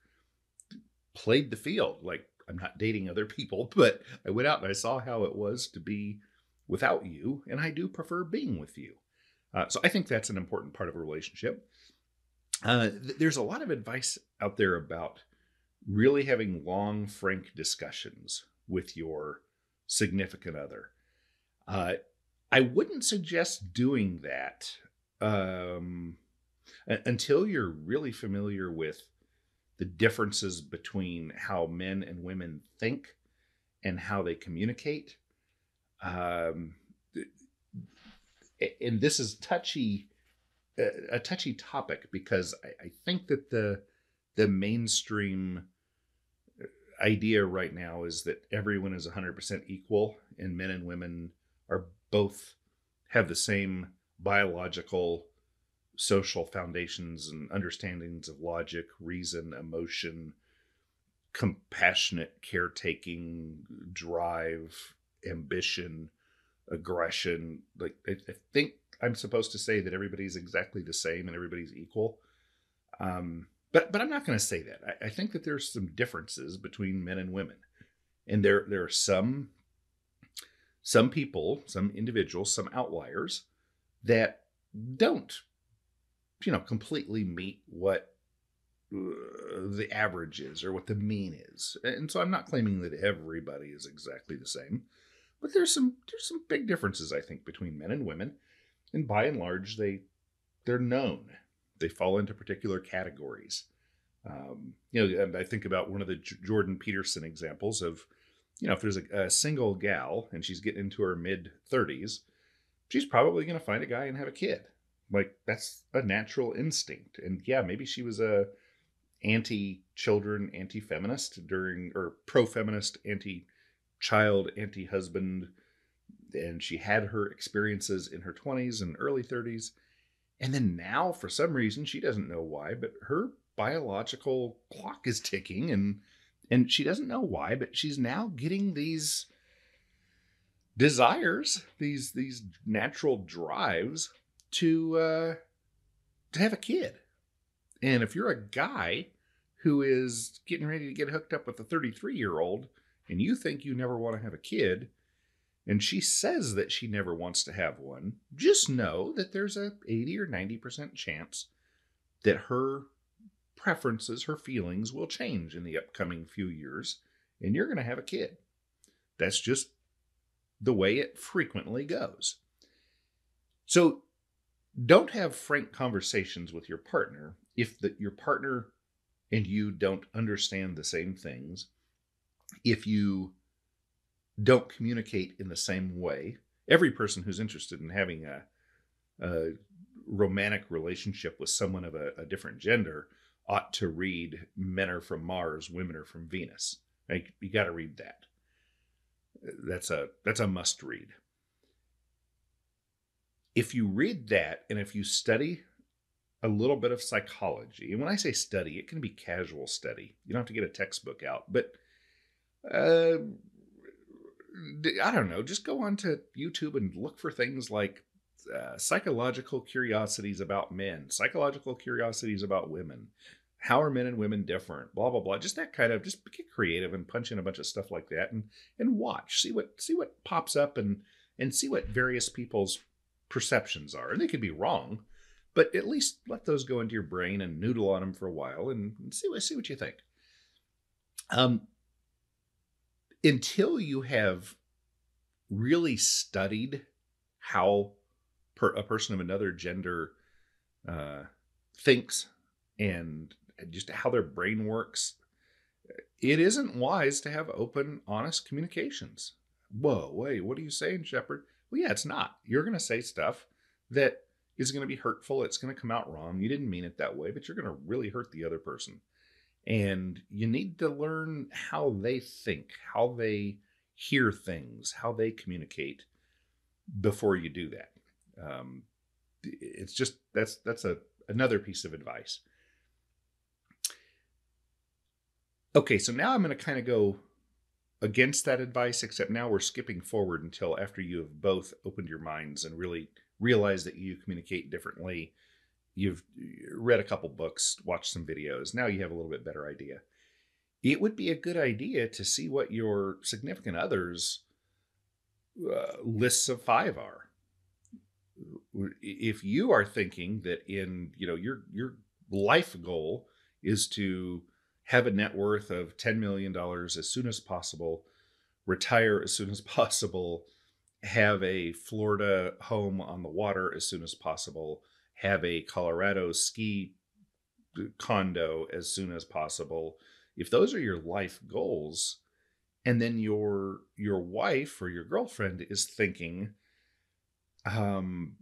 played the field. Like, I'm not dating other people, but I went out and I saw how it was to be without you. And I do prefer being with you. Uh, so I think that's an important part of a relationship. Uh, th- there's a lot of advice out there about really having long, frank discussions with your significant other. Uh, I wouldn't suggest doing that um, a- until you're really familiar with the differences between how men and women think and how they communicate. Um, and this is touchy, a touchy topic, because I, I think that the, the mainstream idea right now is that everyone is one hundred percent equal and men and women are both have the same biological, social foundations and understandings of logic, reason, emotion, compassionate caretaking, drive, ambition, aggression. Like, I, I think I'm supposed to say that everybody's exactly the same and everybody's equal. Um, but but I'm not going to say that. I, I think that there's some differences between men and women. And there, there are some, some people, some individuals, some outliers that don't, you know, completely meet what uh, the average is or what the mean is. And so I'm not claiming that everybody is exactly the same, but there's some, there's some big differences, I think, between men and women. And by and large, they, they're known. They fall into particular categories. Um, you know, and I think about one of the J- Jordan Peterson examples of, you know, if there's a, a single gal and she's getting into her mid thirties, she's probably going to find a guy and have a kid. Like, that's a natural instinct. And yeah, maybe she was a anti-children, anti-feminist during, or pro-feminist, anti-child, anti-husband. And she had her experiences in her twenties and early thirties. And then now, for some reason, she doesn't know why, but her biological clock is ticking. And, and she doesn't know why, but she's now getting these desires, these, these natural drives to, uh, to have a kid. And if you're a guy who is getting ready to get hooked up with a thirty-three year old and you think you never want to have a kid, and she says that she never wants to have one, just know that there's a eighty or ninety percent chance that her preferences, her feelings will change in the upcoming few years, and you're going to have a kid. That's just the way it frequently goes. So don't have frank conversations with your partner if the, your partner and you don't understand the same things, if you don't communicate in the same way. Every person who's interested in having a, a romantic relationship with someone of a, a different gender ought to read Men Are From Mars, Women Are From Venus. Like, you got to read that. That's a, that's a must read. If you read that, and if you study a little bit of psychology, and when I say study, it can be casual study. You don't have to get a textbook out, but, uh, I don't know, just go on to YouTube and look for things like uh, psychological curiosities about men, psychological curiosities about women. How are men and women different? Blah, blah, blah. Just that kind of, just get creative and punch in a bunch of stuff like that and, and watch, see what, see what pops up and, and see what various people's perceptions are. And they could be wrong, but at least let those go into your brain and noodle on them for a while and see what, see what you think. Um, until you have really studied how per, a person of another gender uh, thinks and just how their brain works, it isn't wise to have open, honest communications. Whoa, wait, what are you saying, Shepherd? Well, yeah, it's not. You're going to say stuff that is going to be hurtful. It's going to come out wrong. You didn't mean it that way, but you're going to really hurt the other person. And you need to learn how they think, how they hear things, how they communicate before you do that. Um, it's just, that's, that's a, another piece of advice. Okay, so now I'm going to kind of go against that advice, except now we're skipping forward until after you have both opened your minds and really realized that you communicate differently. You've read a couple books, watched some videos. Now you have a little bit better idea. It would be a good idea to see what your significant other's uh, lists of five are. If you are thinking that in, you know, your, your life goal is to have a net worth of ten million dollars as soon as possible, retire as soon as possible, have a Florida home on the water as soon as possible, have a Colorado ski condo as soon as possible. If those are your life goals, and then your your wife or your girlfriend is thinking, um,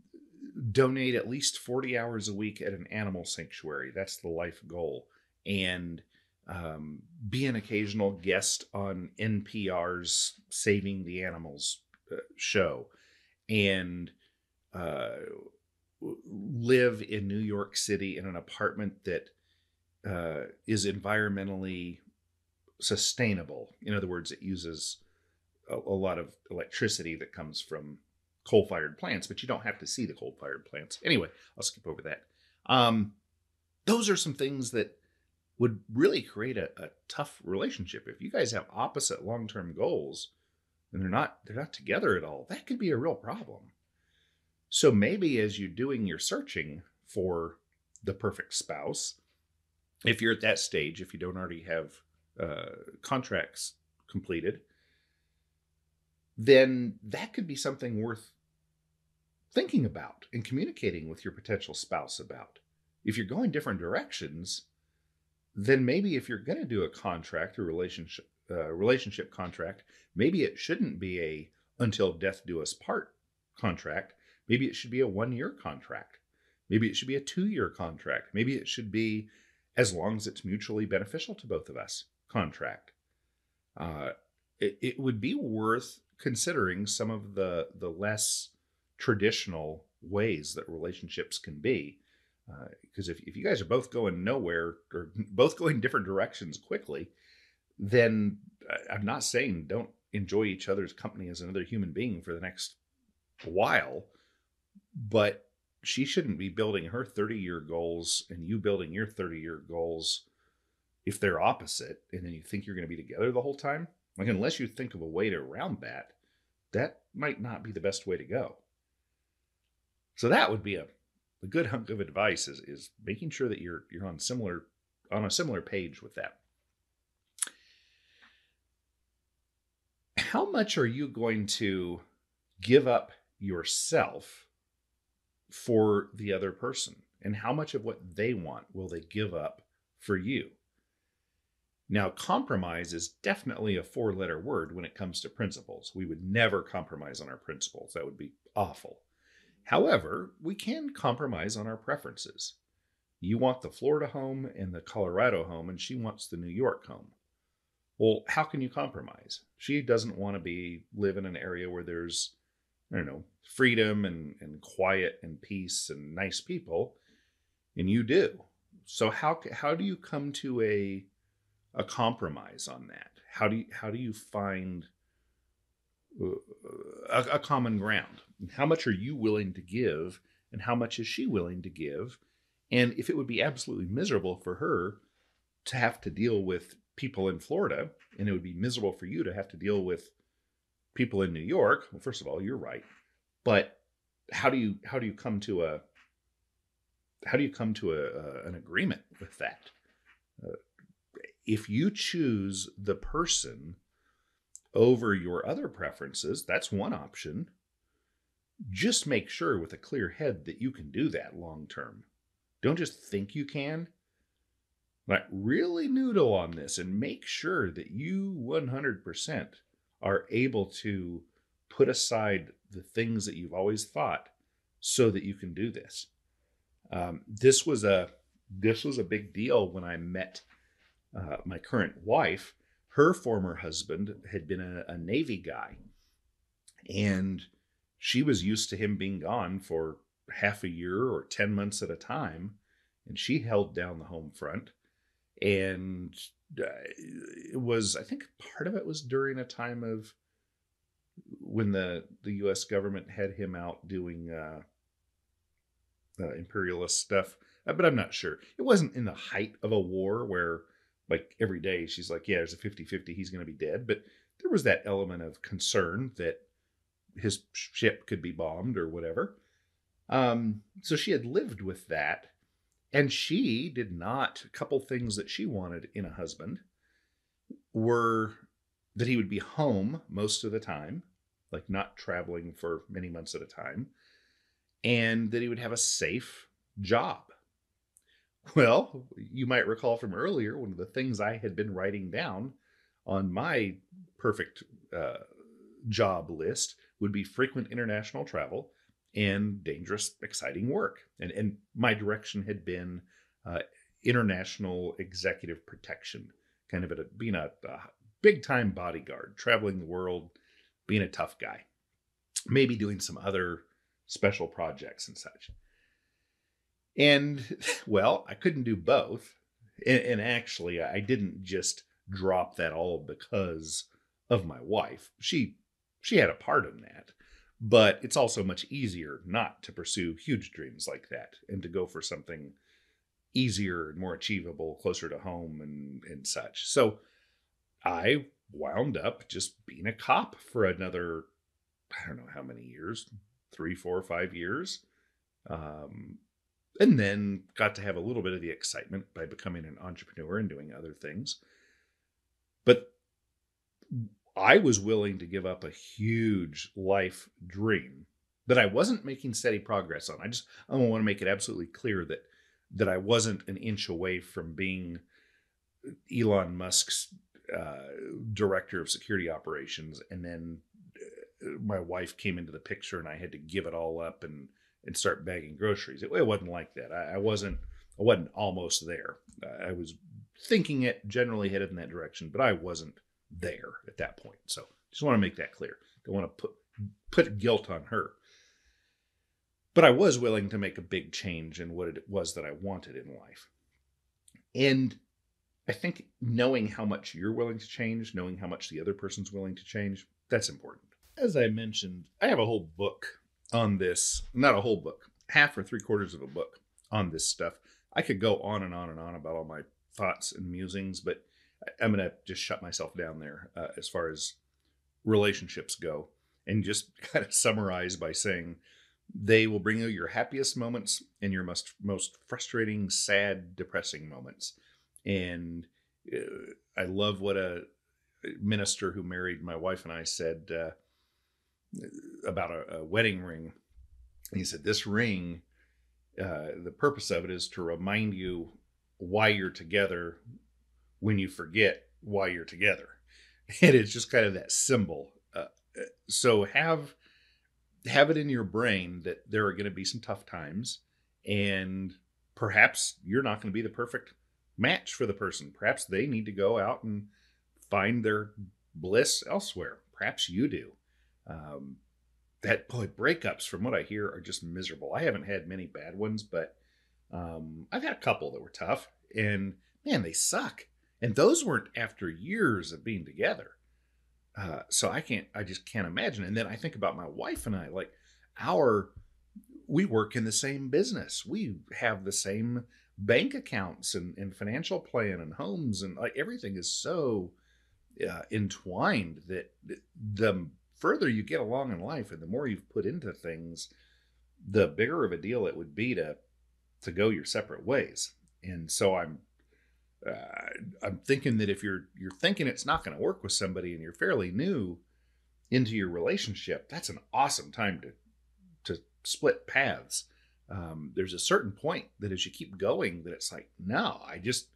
donate at least forty hours a week at an animal sanctuary. That's the life goal. And um, be an occasional guest on N P R's Saving the Animals uh, show. And uh, live in New York City in an apartment that uh, is environmentally sustainable. In other words, it uses a, a lot of electricity that comes from coal-fired plants, but you don't have to see the coal-fired plants. Anyway, I'll skip over that. Um, those are some things that would really create a, a tough relationship. If you guys have opposite long-term goals and they're not, they're not together at all, that could be a real problem. So maybe as you're doing your searching for the perfect spouse, if you're at that stage, if you don't already have uh, contracts completed, then that could be something worth thinking about and communicating with your potential spouse about. If you're going different directions, then maybe if you're going to do a contract, a relationship uh, relationship contract, maybe it shouldn't be a until death do us part contract. Maybe it should be a one-year contract. Maybe it should be a two-year contract. Maybe it should be, as long as it's mutually beneficial to both of us, contract. Uh, it, it would be worth considering some of the, the less traditional ways that relationships can be. Because uh, if, if you guys are both going nowhere or both going different directions quickly, then I'm not saying don't enjoy each other's company as another human being for the next while. But she shouldn't be building her thirty-year goals and you building your thirty-year goals if they're opposite, and then you think you're going to be together the whole time. Like, unless you think of a way to round that, that might not be the best way to go. So that would be a, a good hunk of advice, is, is making sure that you're you're on similar on a similar page with that. How much are you going to give up yourself for the other person, and how much of what they want will they give up for you? Now, compromise is definitely a four-letter word when it comes to principles. We would never compromise on our principles. That would be awful. However, we can compromise on our preferences. You want the Florida home and the Colorado home, and she wants the New York home. Well, how can you compromise? She doesn't want to be live in an area where there's, I don't know, freedom and, and quiet and peace and nice people, and you do. So how how do you come to a a compromise on that? How do you how do you find a, a common ground? How much are you willing to give, and how much is she willing to give? And if it would be absolutely miserable for her to have to deal with people in Florida, and it would be miserable for you to have to deal with people in New York, well, first of all, you're right. But how do you how do you come to a how do you come to a, a an agreement with that? Uh, if you choose the person over your other preferences, that's one option. Just make sure with a clear head that you can do that long term. Don't just think you can. like really noodle on this and make sure that you one hundred percent are able to put aside the things that you've always thought so that you can do this. Um, this was a, this was a big deal when I met uh, my current wife. Her former husband had been a, a Navy guy, and she was used to him being gone for half a year or ten months at a time. And she held down the home front, and uh, it was, I think part of it was during a time of when the, the U S government had him out doing uh, uh, imperialist stuff, but I'm not sure. It wasn't in the height of a war where like every day she's like, yeah, there's a fifty fifty, he's going to be dead. But there was that element of concern that his ship could be bombed or whatever. Um, so she had lived with that. And she did not, a couple things that she wanted in a husband were that he would be home most of the time, like not traveling for many months at a time, and that he would have a safe job. Well, you might recall from earlier, one of the things I had been writing down on my perfect uh, job list would be frequent international travel and dangerous, exciting work. And, and my direction had been uh, international executive protection, kind of a, being a, a big-time bodyguard, traveling the world, being a tough guy, maybe doing some other special projects and such. And, well, I couldn't do both. And, and actually, I didn't just drop that all because of my wife. She, she had a part in that. But it's also much easier not to pursue huge dreams like that and to go for something easier and more achievable, closer to home and, and such. So I wound up just being a cop for another, I don't know how many years, three, four, five years. Um, and then got to have a little bit of the excitement by becoming an entrepreneur and doing other things. But I was willing to give up a huge life dream that I wasn't making steady progress on. I just I want to make it absolutely clear that that I wasn't an inch away from being Elon Musk's uh, director of security operations. And then my wife came into the picture and I had to give it all up and, and start bagging groceries. It, it wasn't like that. I, I wasn't I wasn't almost there. I was thinking it, generally headed in that direction, but I wasn't there at that point. So just want to make that clear. Don't want to put put guilt on her. But I was willing to make a big change in what it was that I wanted in life. And I think knowing how much you're willing to change, knowing how much the other person's willing to change, that's important. As I mentioned, I have a whole book on this, not a whole book, half or three quarters of a book on this stuff. I could go on and on and on about all my thoughts and musings, but I'm going to just shut myself down there uh, as far as relationships go, and just kind of summarize by saying they will bring you your happiest moments and your most, most frustrating, sad, depressing moments. And uh, I love what a minister who married my wife and I said uh, about a, a wedding ring. He said, this ring, uh, the purpose of it is to remind you why you're together when you forget why you're together. And it's just kind of that symbol. Uh, so have, have it in your brain that there are going to be some tough times, and perhaps you're not going to be the perfect match for the person. Perhaps they need to go out and find their bliss elsewhere. Perhaps you do. Um, that boy, breakups from what I hear are just miserable. I haven't had many bad ones, but um, I've had a couple that were tough, and man, they suck. And those weren't after years of being together. Uh, so I can't, I just can't imagine. And then I think about my wife and I, like our, we work in the same business. We have the same bank accounts and, and financial plan and homes, and like everything is so uh, entwined that the further you get along in life and the more you've put into things, the bigger of a deal it would be to, to go your separate ways. And so I'm, Uh, I'm thinking that if you're you're thinking it's not going to work with somebody and you're fairly new into your relationship, that's an awesome time to to split paths. Um, there's a certain point that as you keep going, that it's like, no, I just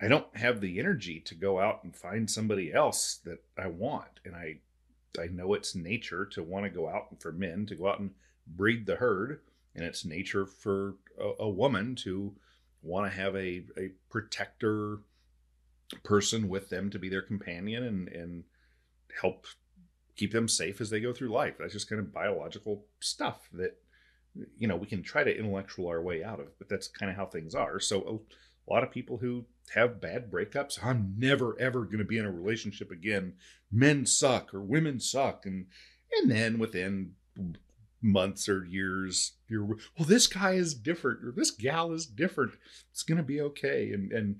I don't have the energy to go out and find somebody else that I want. And I, I know it's nature to want to go out, and for men to go out and breed the herd. And it's nature for a, a woman to want to have a, a protector person with them to be their companion and, and help keep them safe as they go through life. That's just kind of biological stuff that, you know, we can try to intellectual our way out of, but that's kind of how things are. So a lot of people who have bad breakups, I'm never, ever going to be in a relationship again. Men suck or women suck. And, and then within months or years, you're, well, this guy is different or this gal is different. It's going to be okay. And, and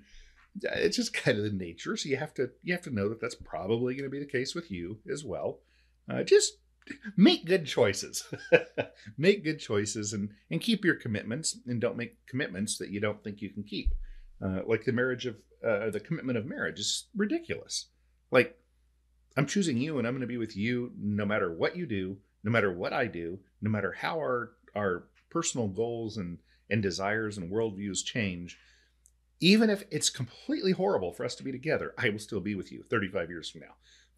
it's just kind of the nature. So you have to, you have to know that that's probably going to be the case with you as well. Uh, just make good choices, make good choices and, and keep your commitments, and don't make commitments that you don't think you can keep. Uh, like the marriage of, uh, the commitment of marriage is ridiculous. Like, I'm choosing you and I'm going to be with you no matter what you do, no matter what I do, no matter how our, our personal goals and, and desires and worldviews change. Even if it's completely horrible for us to be together, I will still be with you thirty-five years from now,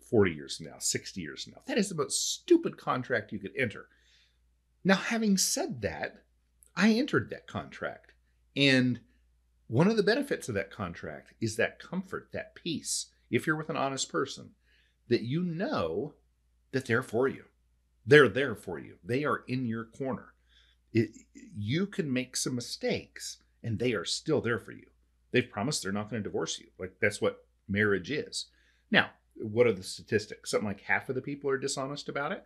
forty years from now, sixty years from now. That is the most stupid contract you could enter. Now, having said that, I entered that contract. And one of the benefits of that contract is that comfort, that peace, if you're with an honest person, that you know that they're for you. They're there for you. They are in your corner. It, you can make some mistakes and they are still there for you. They've promised they're not going to divorce you. Like, that's what marriage is. Now, what are the statistics? Something like half of the people are dishonest about it.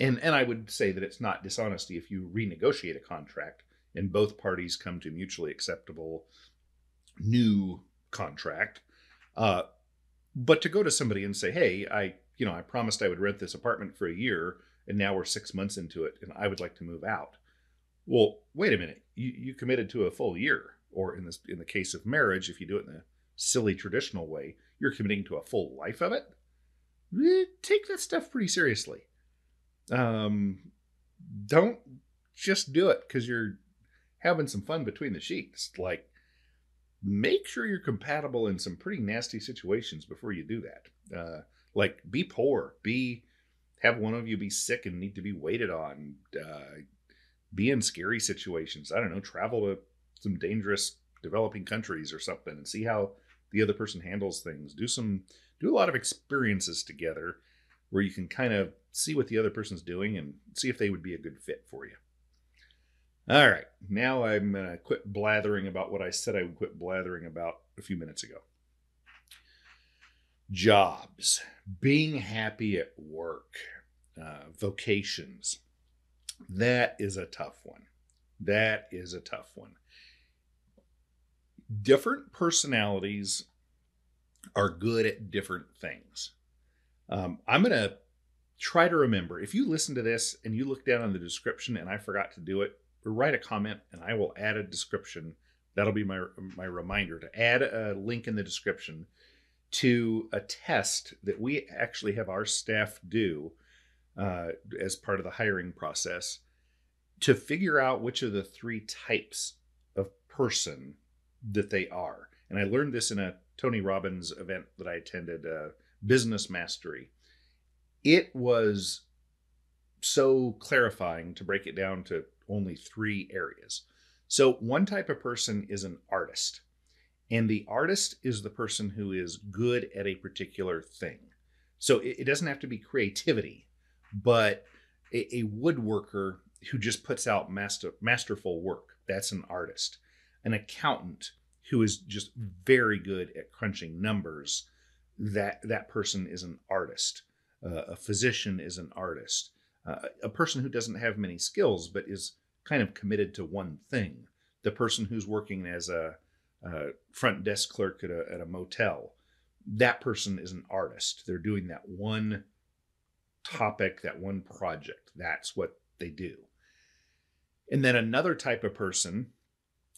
And and I would say that it's not dishonesty if you renegotiate a contract and both parties come to mutually acceptable new contract. Uh, but to go to somebody and say, hey, I, you know, I promised I would rent this apartment for a year and now we're six months into it and I would like to move out. Well, wait a minute. You, you committed to a full year. Or in this, in the case of marriage, if you do it in the silly traditional way, you're committing to a full life of it. Take that stuff pretty seriously. Um, don't just do it because you're having some fun between the sheets. Like, make sure you're compatible in some pretty nasty situations before you do that. Uh, like, be poor, be have one of you be sick and need to be waited on. Uh, be in scary situations. I don't know, travel to some dangerous developing countries or something and see how the other person handles things. Do some, do a lot of experiences together where you can kind of see what the other person's doing and see if they would be a good fit for you. All right. Now I'm going to quit blathering about what I said I would quit blathering about a few minutes ago. Jobs, being happy at work, uh, vocations. That is a tough one. That is a tough one. Different personalities are good at different things. Um, I'm going to try to remember, if you listen to this and you look down in the description and I forgot to do it, write a comment and I will add a description. That'll be my, my reminder to add a link in the description to a test that we actually have our staff do uh, as part of the hiring process to figure out which of the three types of person that they are. And I learned this in a Tony Robbins event that I attended, uh, Business Mastery. It was so clarifying to break it down to only three areas. So one type of person is an artist. And the artist is the person who is good at a particular thing. So it, it doesn't have to be creativity, but a, a woodworker who just puts out master, masterful work. That's an artist. An accountant who is just very good at crunching numbers. That, that person is an artist. Uh, a physician is an artist. Uh, a person who doesn't have many skills, but is kind of committed to one thing. The person who's working as a, a front desk clerk at a, at a motel. That person is an artist. They're doing that one topic, that one project. That's what they do. And then another type of person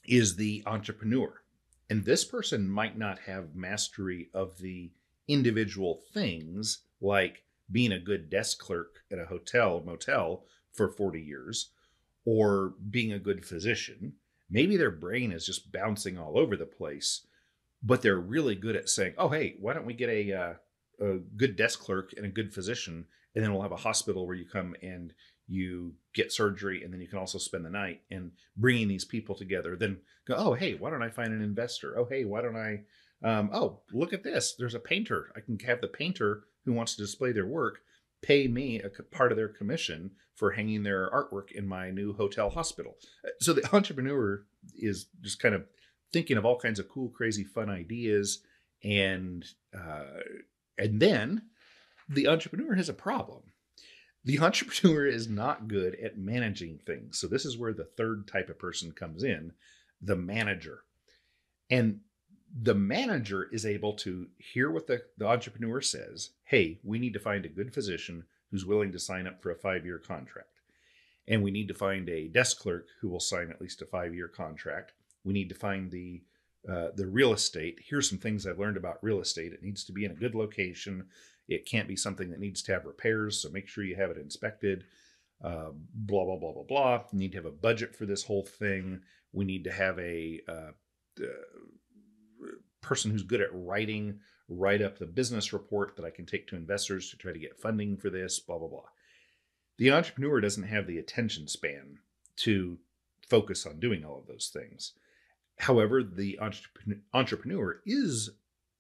is the entrepreneur. And this person might not have mastery of the individual things, like being a good desk clerk at a hotel, motel for forty years, or being a good physician. Maybe their brain is just bouncing all over the place, but they're really good at saying, oh, hey, why don't we get a, uh, a good desk clerk and a good physician, and then we'll have a hospital where you come and you get surgery, and then you can also spend the night. And bringing these people together, then go, oh, hey, why don't I find an investor? Oh, hey, why don't I, um, oh, look at this. There's a painter. I can have the painter who wants to display their work pay me a part of their commission for hanging their artwork in my new hotel hospital. So the entrepreneur is just kind of thinking of all kinds of cool, crazy, fun ideas. And, uh, and then the entrepreneur has a problem. The entrepreneur is not good at managing things. So this is where the third type of person comes in, the manager. And the manager is able to hear what the, the entrepreneur says. Hey, we need to find a good physician who's willing to sign up for a five-year contract. And we need to find a desk clerk who will sign at least a five-year contract. We need to find the uh, the real estate. Here's some things I've learned about real estate. It needs to be in a good location. It can't be something that needs to have repairs, so make sure you have it inspected, uh, blah, blah, blah, blah, blah. You need to have a budget for this whole thing. We need to have a uh, uh, person who's good at writing, write up the business report that I can take to investors to try to get funding for this, blah, blah, blah. The entrepreneur doesn't have the attention span to focus on doing all of those things. However, the entrep- entrepreneur is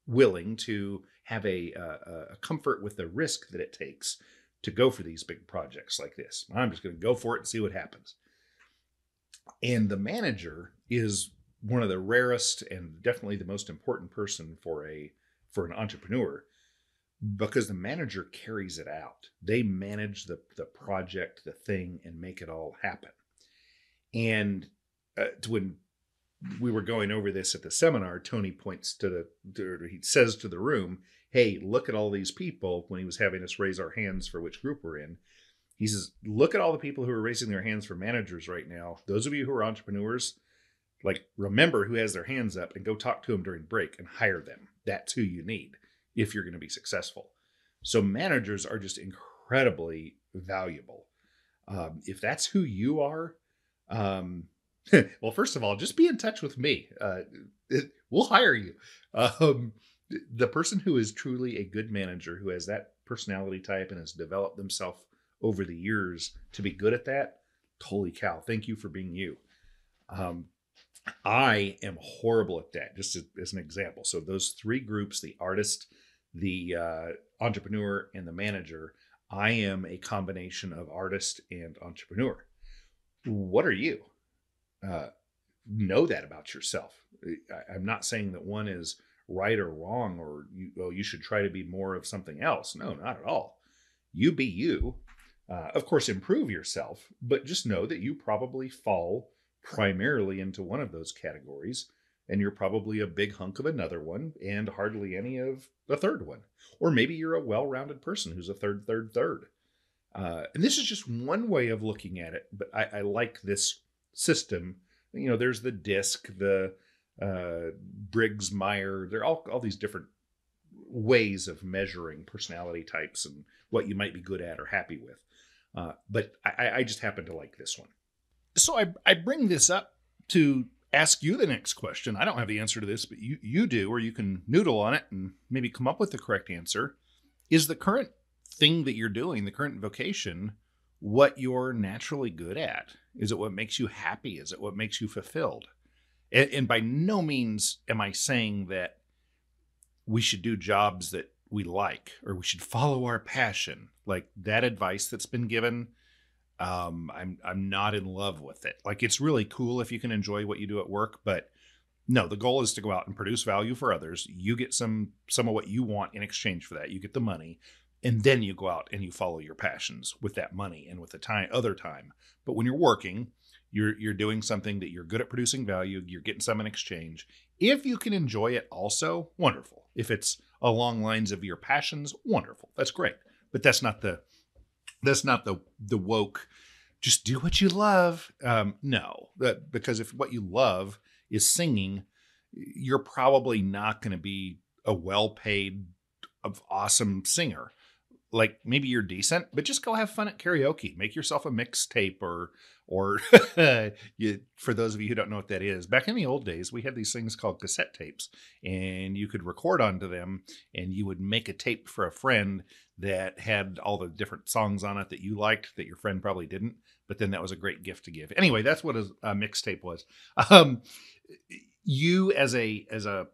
willing to have a, uh, a comfort with the risk that it takes to go for these big projects like this. I'm just going to go for it and see what happens. And the manager is one of the rarest and definitely the most important person for a for an entrepreneur, because the manager carries it out. They manage the, the project, the thing, and make it all happen. And uh, when we were going over this at the seminar, Tony points to the, to, he says to the room, hey, look at all these people, when he was having us raise our hands for which group we're in. He says, look at all the people who are raising their hands for managers right now. Those of you who are entrepreneurs, like, remember who has their hands up and go talk to them during break and hire them. That's who you need if you're going to be successful. So managers are just incredibly valuable. Um, if that's who you are, um, well, first of all, just be in touch with me. Uh, it, we'll hire you. Um, the person who is truly a good manager, who has that personality type and has developed themselves over the years to be good at that, holy cow, thank you for being you. Um, I am horrible at that, just as, as an example. So those three groups, the artist, the uh, entrepreneur, and the manager, I am a combination of artist and entrepreneur. What are you? Uh, know that about yourself. I, I'm not saying that one is right or wrong, or you, well, you should try to be more of something else. No, not at all. You be you. Uh, of course, improve yourself, but just know that you probably fall primarily into one of those categories, and you're probably a big hunk of another one and hardly any of the third one. Or maybe you're a well-rounded person who's a third, third, third. Uh, and this is just one way of looking at it, but I, I like this system. You know, there's the D I S C, the uh, Briggs-Meyer. There are all, all these different ways of measuring personality types and what you might be good at or happy with. Uh, but I, I just happen to like this one. So I, I bring this up to ask you the next question. I don't have the answer to this, but you, you do, or you can noodle on it and maybe come up with the correct answer. Is the current thing that you're doing, the current vocation, what you're naturally good at? Is it what makes you happy? Is it what makes you fulfilled? And, and by no means am I saying that we should do jobs that we like, or we should follow our passion. Like that advice that's been given, um, I'm I'm not in love with it. Like, it's really cool if you can enjoy what you do at work, but no, the goal is to go out and produce value for others. You get some some of what you want in exchange for that. You get the money. And then you go out and you follow your passions with that money and with the time, other time. But when you're working, you're you're doing something that you're good at producing value. You're getting some in exchange. If you can enjoy it also, wonderful. If it's along lines of your passions, wonderful. That's great. But that's not the that's not the the woke, just do what you love. Um, no, that, because if what you love is singing, you're probably not going to be a well-paid, awesome singer. Like, maybe you're decent, but just go have fun at karaoke. Make yourself a mixtape or or you, for those of you who don't know what that is, back in the old days, we had these things called cassette tapes, and you could record onto them, and you would make a tape for a friend that had all the different songs on it that you liked that your friend probably didn't, but then that was a great gift to give. Anyway, that's what a, a mixtape was. Um, you as a as a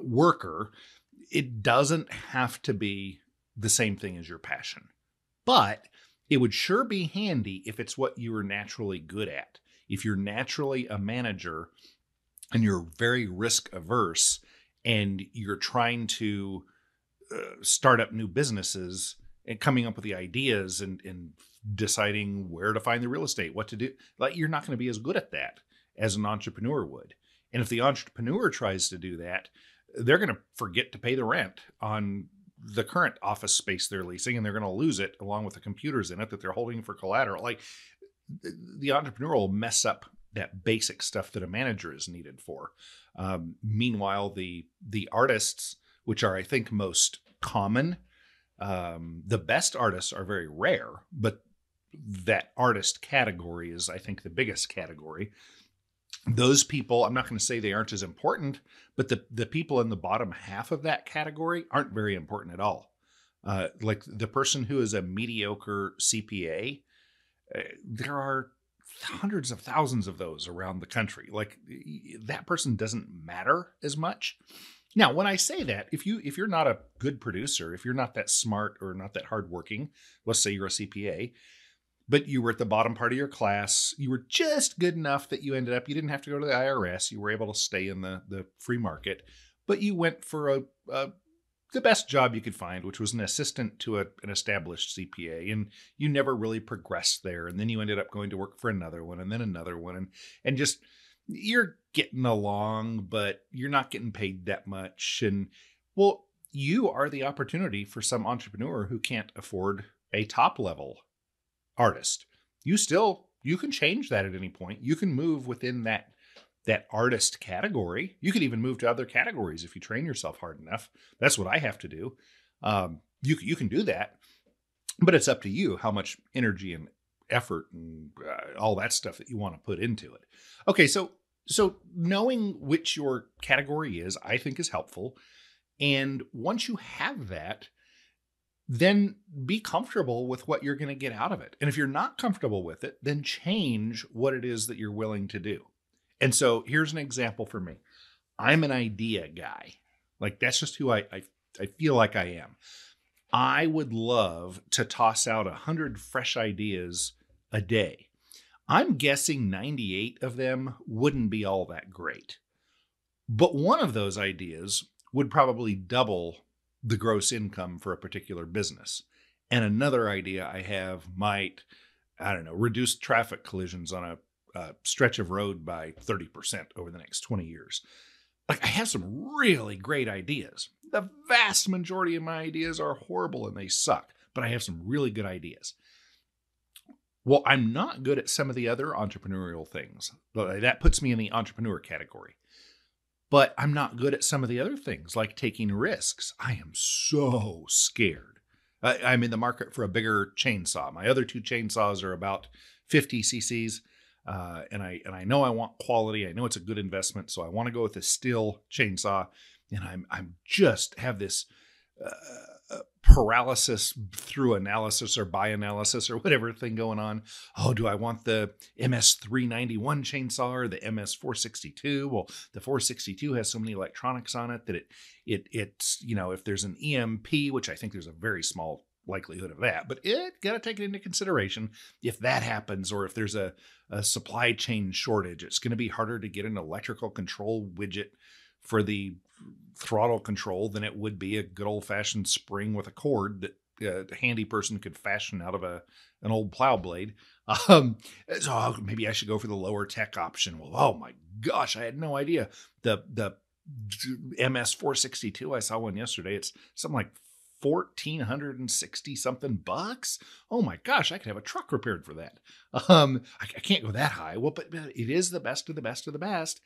worker, it doesn't have to be the same thing as your passion, but it would sure be handy if it's what you are naturally good at. If you're naturally a manager and you're very risk averse and you're trying to uh, start up new businesses and coming up with the ideas and, and deciding where to find the real estate, what to do, like you're not going to be as good at that as an entrepreneur would. And if the entrepreneur tries to do that, they're going to forget to pay the rent on the current office space they're leasing, and they're going to lose it along with the computers in it that they're holding for collateral. Like the entrepreneur will mess up that basic stuff that a manager is needed for. Um, meanwhile, the, the artists, which are, I think, most common, um, the best artists are very rare, but that artist category is, I think, the biggest category. Those people, I'm not going to say they aren't as important, but the, the people in the bottom half of that category aren't very important at all. Uh, like the person who is a mediocre C P A, uh, there are hundreds of thousands of those around the country. Like that person doesn't matter as much. Now, when I say that, if you, if you're not a good producer, if you're not that smart or not that hardworking, let's say you're a C P A, but you were at the bottom part of your class. You were just good enough that you ended up, you didn't have to go to the I R S. You were able to stay in the, the free market, but you went for a, a the best job you could find, which was an assistant to a, an established C P A. And you never really progressed there. And then you ended up going to work for another one and then another one. And, and just, you're getting along, but you're not getting paid that much. And well, you are the opportunity for some entrepreneur who can't afford a top level artist. You still, you can change that at any point. You can move within that, that artist category. You could even move to other categories if you train yourself hard enough. That's what I have to do. Um, you, you can do that, but it's up to you how much energy and effort and uh, all that stuff that you want to put into it. Okay. So, so knowing which your category is, I think is helpful. And once you have that, then be comfortable with what you're going to get out of it. And if you're not comfortable with it, then change what it is that you're willing to do. And so here's an example for me. I'm an idea guy. Like that's just who I, I, I feel like I am. I would love to toss out a hundred fresh ideas a day. I'm guessing ninety-eight of them wouldn't be all that great, but one of those ideas would probably double the gross income for a particular business. And another idea I have might, I don't know, reduce traffic collisions on a, a stretch of road by thirty percent over the next twenty years. Like I have some really great ideas. The vast majority of my ideas are horrible and they suck, but I have some really good ideas. Well, I'm not good at some of the other entrepreneurial things. That puts me in the entrepreneur category. But I'm not good at some of the other things like taking risks. I am so scared. I, I'm in the market for a bigger chainsaw. My other two chainsaws are about fifty C Cs. Uh, and I, and I know I want quality. I know it's a good investment. So I want to go with a steel chainsaw, and I'm, I'm just have this, uh, paralysis through analysis or by analysis or whatever thing going on. Oh, do I want the M S three ninety-one chainsaw or the M S four sixty-two? Well, the four sixty-two has so many electronics on it that it, it, it's, you know, if there's an E M P, which I think there's a very small likelihood of that, but it got to take it into consideration. If that happens, or if there's a, a supply chain shortage, it's going to be harder to get an electrical control widget for the throttle control than it would be a good old fashioned spring with a cord that uh, a handy person could fashion out of a, an old plow blade. Um, so maybe I should go for the lower tech option. Well, oh my gosh, I had no idea. The, the M S four sixty-two, I saw one yesterday. It's something like fourteen sixty something bucks. Oh my gosh, I could have a truck repaired for that. Um, I, I can't go that high. Well, but, but it is the best of the best of the best.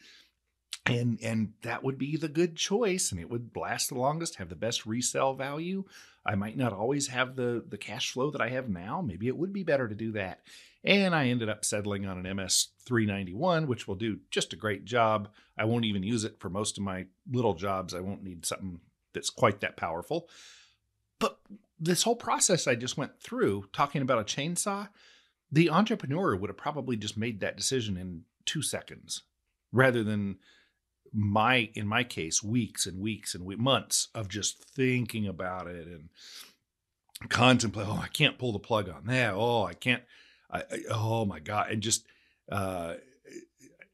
And, and that would be the good choice, and it would last the longest, have the best resale value. I might not always have the, the cash flow that I have now. Maybe it would be better to do that. And I ended up settling on an M S three ninety-one, which will do just a great job. I won't even use it for most of my little jobs. I won't need something that's quite that powerful. But this whole process I just went through, talking about a chainsaw, the entrepreneur would have probably just made that decision in two seconds, rather than my, in my case, weeks and weeks and months of just thinking about it and contemplate, oh, I can't pull the plug on that. Oh, I can't. I, I, oh my God. And just, uh,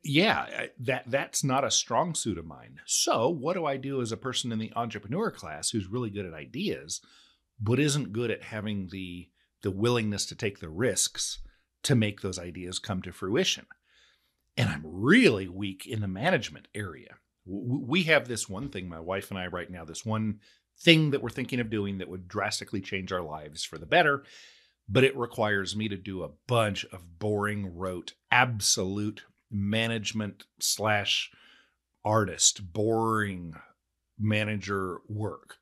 yeah, I, that that's not a strong suit of mine. So what do I do as a person in the entrepreneur class who's really good at ideas, but isn't good at having the, the willingness to take the risks to make those ideas come to fruition? And I'm really weak in the management area. We have this one thing, my wife and I right now, this one thing that we're thinking of doing that would drastically change our lives for the better, but it requires me to do a bunch of boring, rote, absolute management slash artist, boring manager work.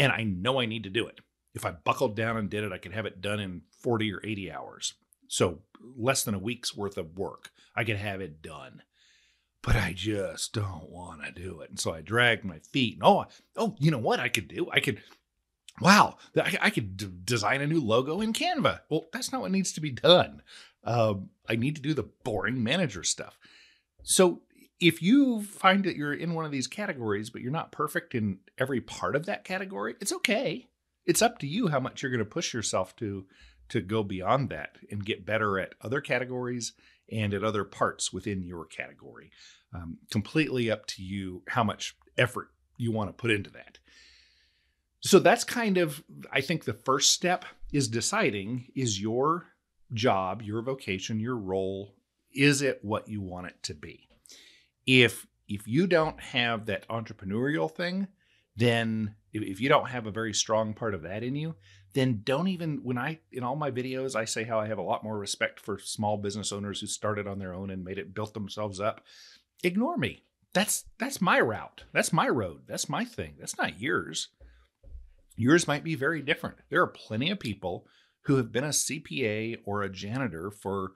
And I know I need to do it. If I buckled down and did it, I could have it done in forty or eighty hours. So less than a week's worth of work. I could have it done, but I just don't want to do it. And so I dragged my feet and oh, oh, you know what I could do? I could, wow, I, I could d- design a new logo in Canva. Well, that's not what needs to be done. Um, I need to do the boring manager stuff. So if you find that you're in one of these categories, but you're not perfect in every part of that category, it's okay. It's up to you how much you're going to push yourself to to go beyond that and get better at other categories and at other parts within your category. Um, completely up to you how much effort you want to put into that. So that's kind of, I think the first step is deciding, is your job, your vocation, your role, is it what you want it to be? If, if you don't have that entrepreneurial thing, then if you don't have a very strong part of that in you, then don't even, when I, in all my videos, I say how I have a lot more respect for small business owners who started on their own and made it, built themselves up. Ignore me. That's, that's my route. That's my road. That's my thing. That's not yours. Yours might be very different. There are plenty of people who have been a C P A or a janitor for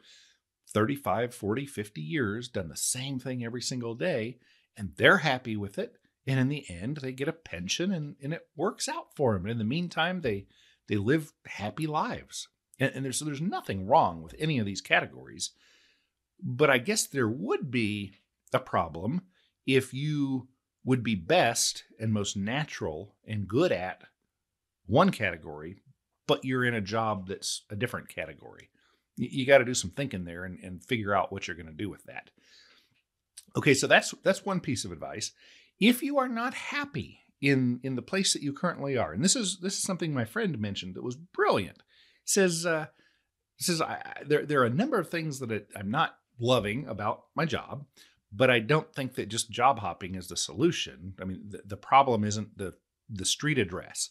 thirty-five, forty, fifty years, done the same thing every single day, and they're happy with it. And in the end, they get a pension and, and it works out for them. And in the meantime, they they live happy lives. And, and there's, so there's nothing wrong with any of these categories. But I guess there would be a problem if you would be best and most natural and good at one category, but you're in a job that's a different category. You, you got to do some thinking there and, and figure out what you're going to do with that. Okay, so that's that's one piece of advice. If you are not happy in, in the place that you currently are, and this is this is something my friend mentioned that was brilliant. He says, uh, he says I, there, there are a number of things that I, I'm not loving about my job, but I don't think that just job hopping is the solution. I mean, the, the problem isn't the, the street address.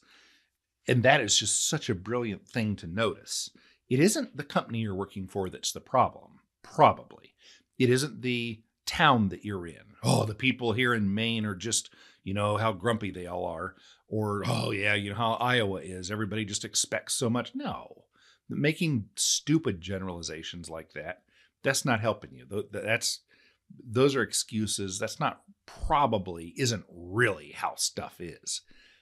And that is just such a brilliant thing to notice. It isn't the company you're working for that's the problem, probably. It isn't the town that you're in. Oh, the people here in Maine are just, you know, how grumpy they all are. Or, oh yeah, you know how Iowa is. Everybody just expects so much. No, making stupid generalizations like that, that's not helping you. That's, those are excuses. That's not probably, isn't really how stuff is.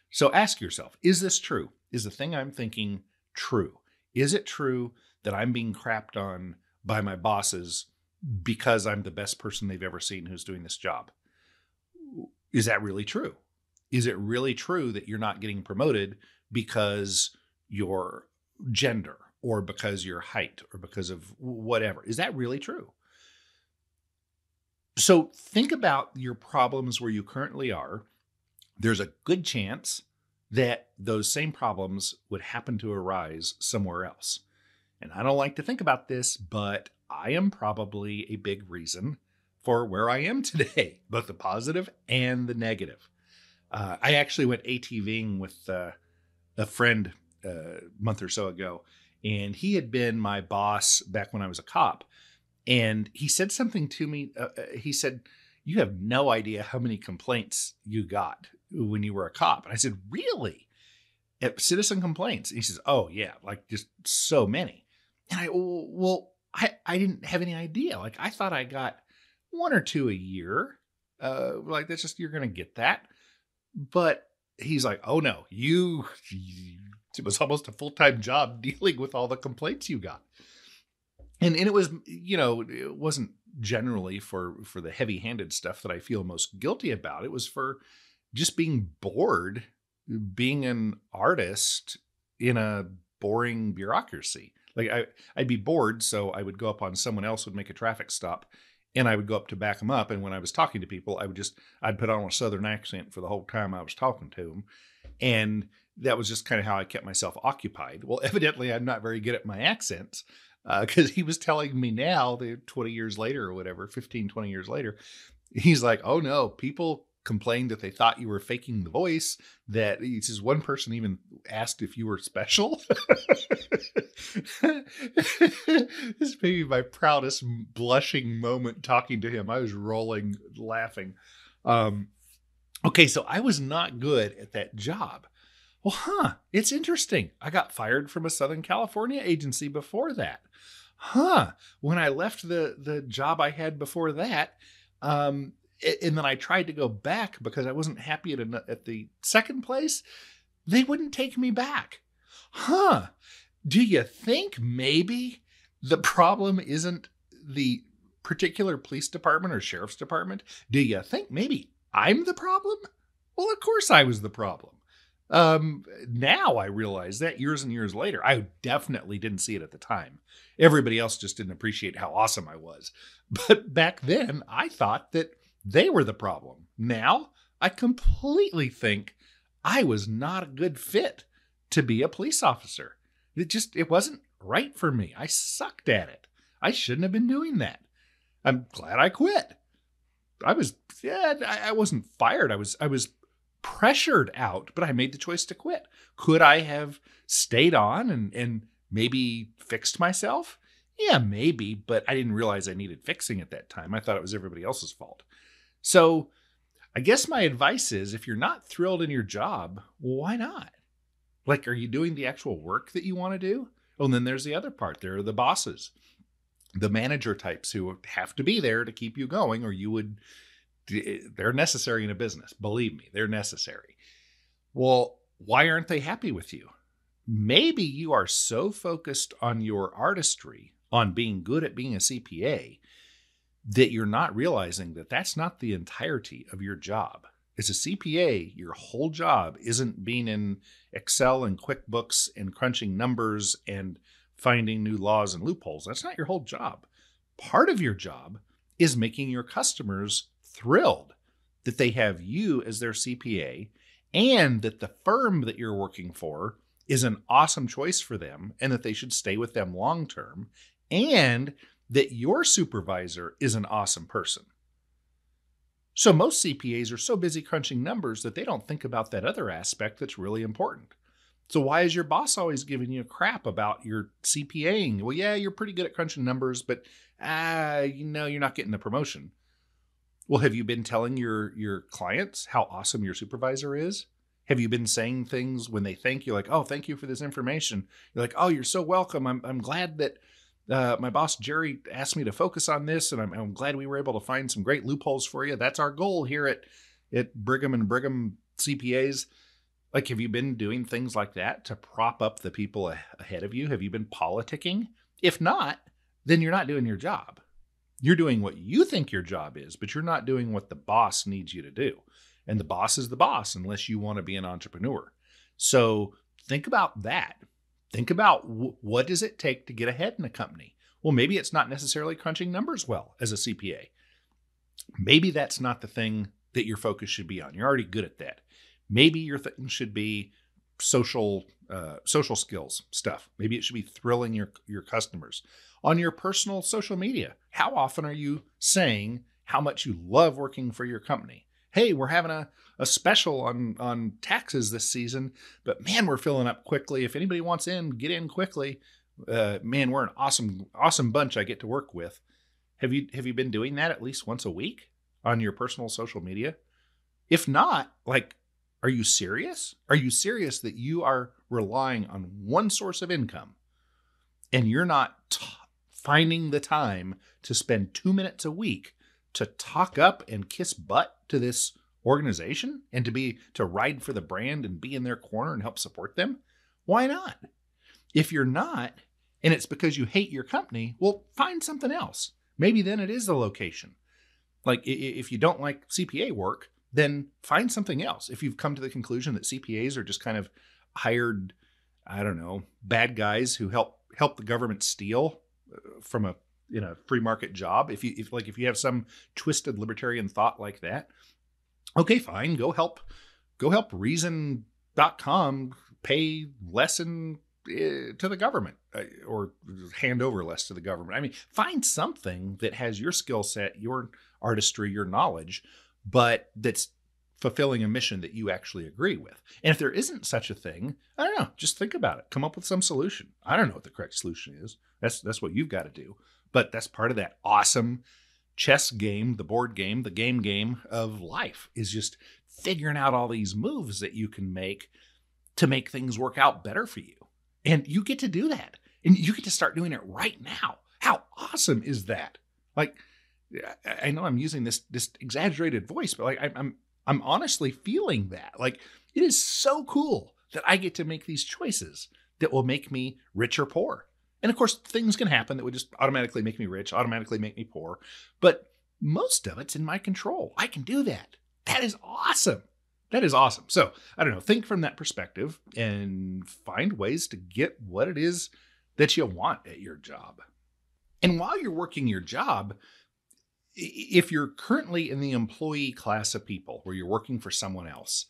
So ask yourself, is this true? Is the thing I'm thinking true? Is it true that I'm being crapped on by my bosses because I'm the best person they've ever seen who's doing this job? Is that really true? Is it really true that you're not getting promoted because your gender or because your height or because of whatever? Is that really true? So think about your problems where you currently are. There's a good chance that those same problems would happen to arise somewhere else. And I don't like to think about this, but I am probably a big reason for where I am today, both the positive and the negative. Uh, I actually went ATVing with uh, a friend uh, a month or so ago, and he had been my boss back when I was a cop. And he said something to me. Uh, he said, "You have no idea how many complaints you got when you were a cop." And I said, "Really? Citizen complaints?" And he says, "Oh yeah, like just so many." And I, well, I, I didn't have any idea. Like, I thought I got one or two a year. Uh, like, that's just, you're going to get that. But he's like, oh no, you, it was almost a full-time job dealing with all the complaints you got. And and it was, you know, it wasn't generally for, for the heavy-handed stuff that I feel most guilty about. It was for just being bored, being an artist in a boring bureaucracy. Like, I, I'd be bored, so I would go up on someone else, would make a traffic stop, and I would go up to back them up. And when I was talking to people, I would just, I'd put on a Southern accent for the whole time I was talking to them. And that was just kind of how I kept myself occupied. Well, evidently, I'm not very good at my accents, because uh, he was telling me now, the twenty years later or whatever, fifteen, twenty years later, he's like, oh no, people complained that they thought you were faking the voice, that he says one person even asked if you were special. This may be my proudest blushing moment talking to him. I was rolling, laughing. Um, okay, so I was not good at that job. Well, huh, it's interesting. I got fired from a Southern California agency before that. Huh, when I left the, the job I had before that, um, and then I tried to go back because I wasn't happy at, a, at the second place, they wouldn't take me back. Huh, do you think maybe the problem isn't the particular police department or sheriff's department? Do you think maybe I'm the problem? Well, of course I was the problem. Um, now I realize that years and years later. I definitely didn't see it at the time. Everybody else just didn't appreciate how awesome I was. But back then, I thought that they were the problem. Now I completely think I was not a good fit to be a police officer. It just, it wasn't right for me. I sucked at it. I shouldn't have been doing that. I'm glad I quit. I was, yeah, I, I wasn't fired. I was, I was pressured out, but I made the choice to quit. Could I have stayed on and, and maybe fixed myself? Yeah, maybe, but I didn't realize I needed fixing at that time. I thought it was everybody else's fault. So I guess my advice is, if you're not thrilled in your job, well, why not? Like, are you doing the actual work that you want to do? Oh, and then there's the other part. There are the bosses, the manager types who have to be there to keep you going, or you would, they're necessary in a business. Believe me, they're necessary. Well, why aren't they happy with you? Maybe you are so focused on your artistry, on being good at being a C P A, that you're not realizing that that's not the entirety of your job. As a C P A, your whole job isn't being in Excel and QuickBooks and crunching numbers and finding new laws and loopholes. That's not your whole job. Part of your job is making your customers thrilled that they have you as their C P A, and that the firm that you're working for is an awesome choice for them, and that they should stay with them long-term, and that your supervisor is an awesome person. So most C P As are so busy crunching numbers that they don't think about that other aspect that's really important. So why is your boss always giving you crap about your C P A ing? Well, yeah, you're pretty good at crunching numbers, but uh, you know, you're not getting the promotion. Well, have you been telling your, your clients how awesome your supervisor is? Have you been saying things when they thank you, like, oh, thank you for this information? You're like, oh, you're so welcome. I'm, I'm glad that Uh, my boss, Jerry, asked me to focus on this, and I'm, I'm glad we were able to find some great loopholes for you. That's our goal here at, at Brigham and Brigham C P As. Like, have you been doing things like that to prop up the people ahead of you? Have you been politicking? If not, then you're not doing your job. You're doing what you think your job is, but you're not doing what the boss needs you to do. And the boss is the boss, unless you want to be an entrepreneur. So think about that. Think about what does it take to get ahead in a company? Well, maybe it's not necessarily crunching numbers well as a C P A. Maybe that's not the thing that your focus should be on. You're already good at that. Maybe your thing should be social uh, social skills stuff. Maybe it should be thrilling your, your customers. On your personal social media, how often are you saying how much you love working for your company? Hey, we're having a, a special on, on taxes this season, but man, we're filling up quickly. If anybody wants in, get in quickly. Uh, man, we're an awesome, awesome bunch I get to work with. Have you, have you been doing that at least once a week on your personal social media? If not, like, are you serious? Are you serious that you are relying on one source of income and you're not t- finding the time to spend two minutes a week to talk up and kiss butt to this organization and to be to ride for the brand and be in their corner and help support them? Why not? If you're not, and it's because you hate your company, well, find something else. Maybe then it is the location. Like if you don't like C P A work, then find something else. If you've come to the conclusion that C P As are just kind of hired, I don't know, bad guys who help help the government steal from a you know free market job. If you if like if you have some twisted libertarian thought like that, okay, fine, go help go help reason dot com pay less in, uh, to the government uh, or hand over less to the government. I mean, find something that has your skill set, your artistry, your knowledge, but that's fulfilling a mission that you actually agree with. And if there isn't such a thing, I don't know, just think about it. Come up with some solution. I don't know what the correct solution is. That's that's what you've got to do. But that's part of that awesome chess game, the board game, the game game of life is just figuring out all these moves that you can make to make things work out better for you. And you get to do that. And you get to start doing it right now. How awesome is that? Like, I know I'm using this this exaggerated voice, but like I'm I'm honestly feeling that. Like, it is so cool that I get to make these choices that will make me rich or poor. And of course, things can happen that would just automatically make me rich, automatically make me poor. But most of it's in my control. I can do that. That is awesome. That is awesome. So I don't know, think from that perspective and find ways to get what it is that you want at your job. And while you're working your job, if you're currently in the employee class of people where you're working for someone else,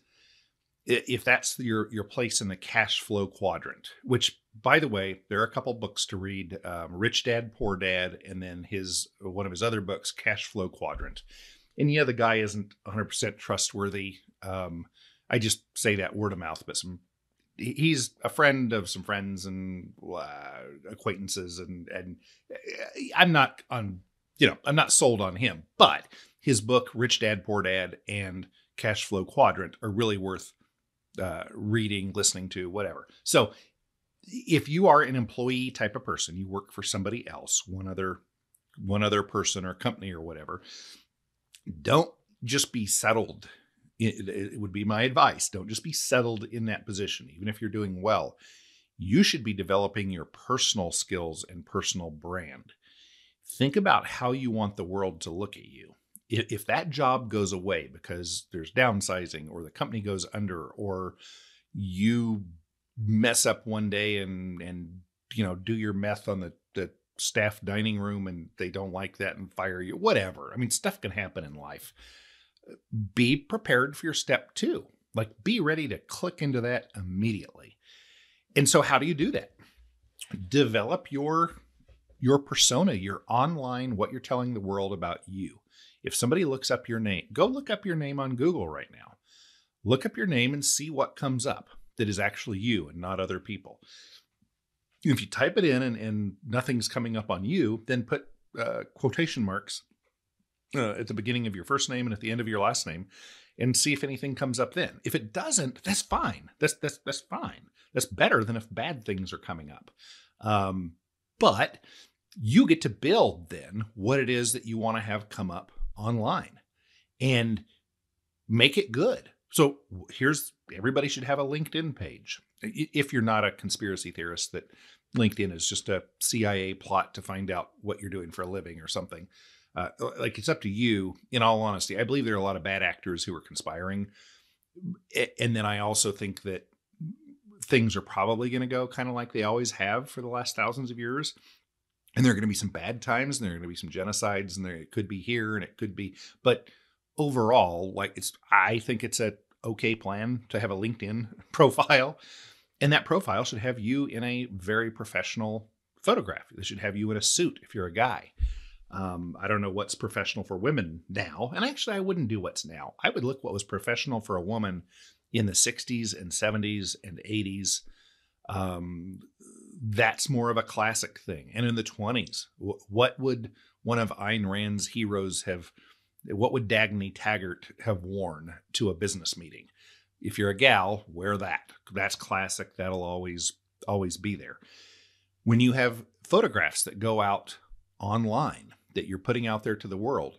if that's your, your place in the cash flow quadrant, which, by the way, there are a couple books to read, um, Rich Dad, Poor Dad, and then his one of his other books, Cash Flow Quadrant. And yeah, the guy isn't one hundred percent trustworthy. Um, I just say that word of mouth, but some he's a friend of some friends and uh, acquaintances, and and I'm not on. You know, I'm not sold on him, but his book, Rich Dad, Poor Dad, and Cash Flow Quadrant are really worth uh, reading, listening to, whatever. So if you are an employee type of person, you work for somebody else, one other, one other person or company or whatever, don't just be settled. It, it would be my advice. Don't just be settled in that position, even if you're doing well. You should be developing your personal skills and personal brand. Think about how you want the world to look at you. If that job goes away because there's downsizing or the company goes under or you mess up one day and, and you know, do your meth on the, the staff dining room and they don't like that and fire you, whatever. I mean, stuff can happen in life. Be prepared for your step two. Like, be ready to click into that immediately. And so how do you do that? Develop your... your persona, your online, what you're telling the world about you. If somebody looks up your name, go look up your name on Google right now. Look up your name and see what comes up that is actually you and not other people. If you type it in and, and nothing's coming up on you, then put uh, quotation marks uh, at the beginning of your first name and at the end of your last name and see if anything comes up then. If it doesn't, that's fine. That's, that's, that's fine. That's better than if bad things are coming up. Um, But you get to build then what it is that you want to have come up online and make it good. So here's, everybody should have a LinkedIn page. If you're not a conspiracy theorist that LinkedIn is just a C I A plot to find out what you're doing for a living or something, uh, like it's up to you. In all honesty, I believe there are a lot of bad actors who are conspiring. And then I also think that things are probably going to go kind of like they always have for the last thousands of years. And there are going to be some bad times and there are going to be some genocides and there it could be here and it could be, but overall, like it's, I think it's a okay plan to have a LinkedIn profile, and that profile should have you in a very professional photograph. They should have you in a suit if you're a guy. Um, I don't know what's professional for women now. And actually I wouldn't do what's now. I would look what was professional for a woman in the sixties and seventies and eighties. Um, that's more of a classic thing. And in the twenties, what would one of Ayn Rand's heroes have, what would Dagny Taggart have worn to a business meeting? If you're a gal, wear that. That's classic. That'll always, always be there. When you have photographs that go out online that you're putting out there to the world.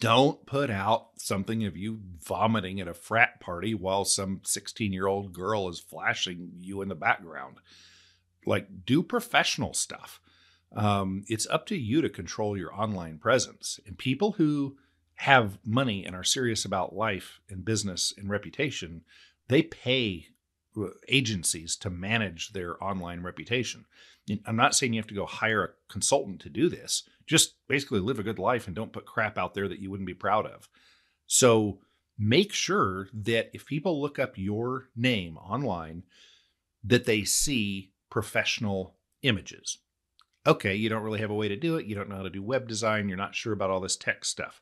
Don't put out something of you vomiting at a frat party while some sixteen-year-old girl is flashing you in the background. Like, do professional stuff. Um, it's up to you to control your online presence. And people who have money and are serious about life and business and reputation, they pay agencies to manage their online reputation. And I'm not saying you have to go hire a consultant to do this. Just basically live a good life and don't put crap out there that you wouldn't be proud of. So make sure that if people look up your name online, that they see professional images. Okay, you don't really have a way to do it. You don't know how to do web design. You're not sure about all this tech stuff.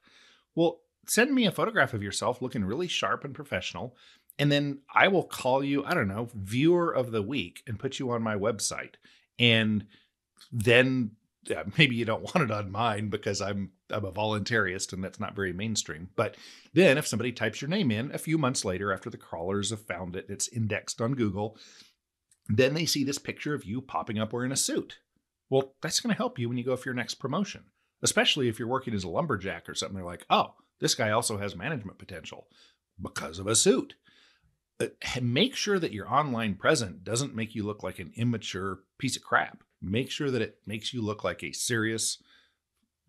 Well, send me a photograph of yourself looking really sharp and professional, and then I will call you, I don't know, viewer of the week and put you on my website. And then uh, maybe you don't want it on mine because I'm, I'm a voluntaryist and that's not very mainstream. But then if somebody types your name in a few months later after the crawlers have found it, it's indexed on Google, then they see this picture of you popping up wearing a suit. Well, that's going to help you when you go for your next promotion, especially if you're working as a lumberjack or something. They're like, oh, this guy also has management potential because of a suit. Make sure that your online presence doesn't make you look like an immature piece of crap. Make sure that it makes you look like a serious,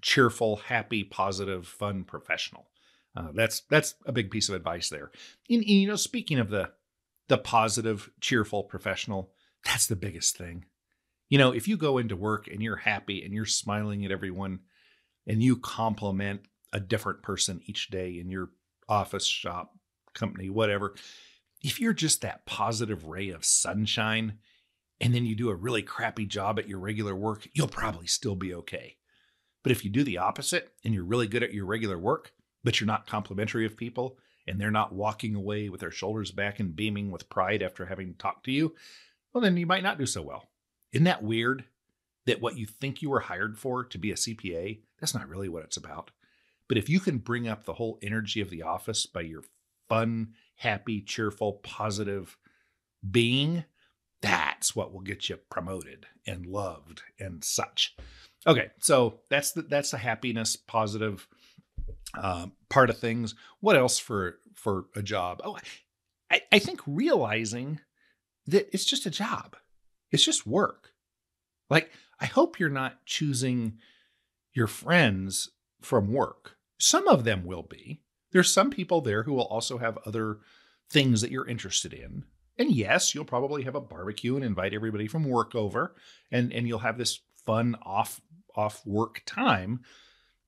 cheerful, happy, positive, fun professional. Uh, that's that's a big piece of advice there. And, and you know, speaking of the the positive, cheerful professional, that's the biggest thing. You know, if you go into work and you're happy and you're smiling at everyone and you compliment a different person each day in your office, shop, company, whatever, if you're just that positive ray of sunshine and then you do a really crappy job at your regular work, you'll probably still be okay. But if you do the opposite and you're really good at your regular work, but you're not complimentary of people and they're not walking away with their shoulders back and beaming with pride after having talked to you, well, then you might not do so well. Isn't that weird that what you think you were hired for to be a C P A, that's not really what it's about. But if you can bring up the whole energy of the office by your fun, happy, cheerful, positive being, that's what will get you promoted and loved and such. Okay, so that's the, that's the happiness, positive um, part of things. What else for, for a job? Oh, I, I think realizing that it's just a job. It's just work. Like, I hope you're not choosing your friends from work. Some of them will be. There's some people there who will also have other things that you're interested in. And yes, you'll probably have a barbecue and invite everybody from work over, and, and you'll have this fun off, off work time,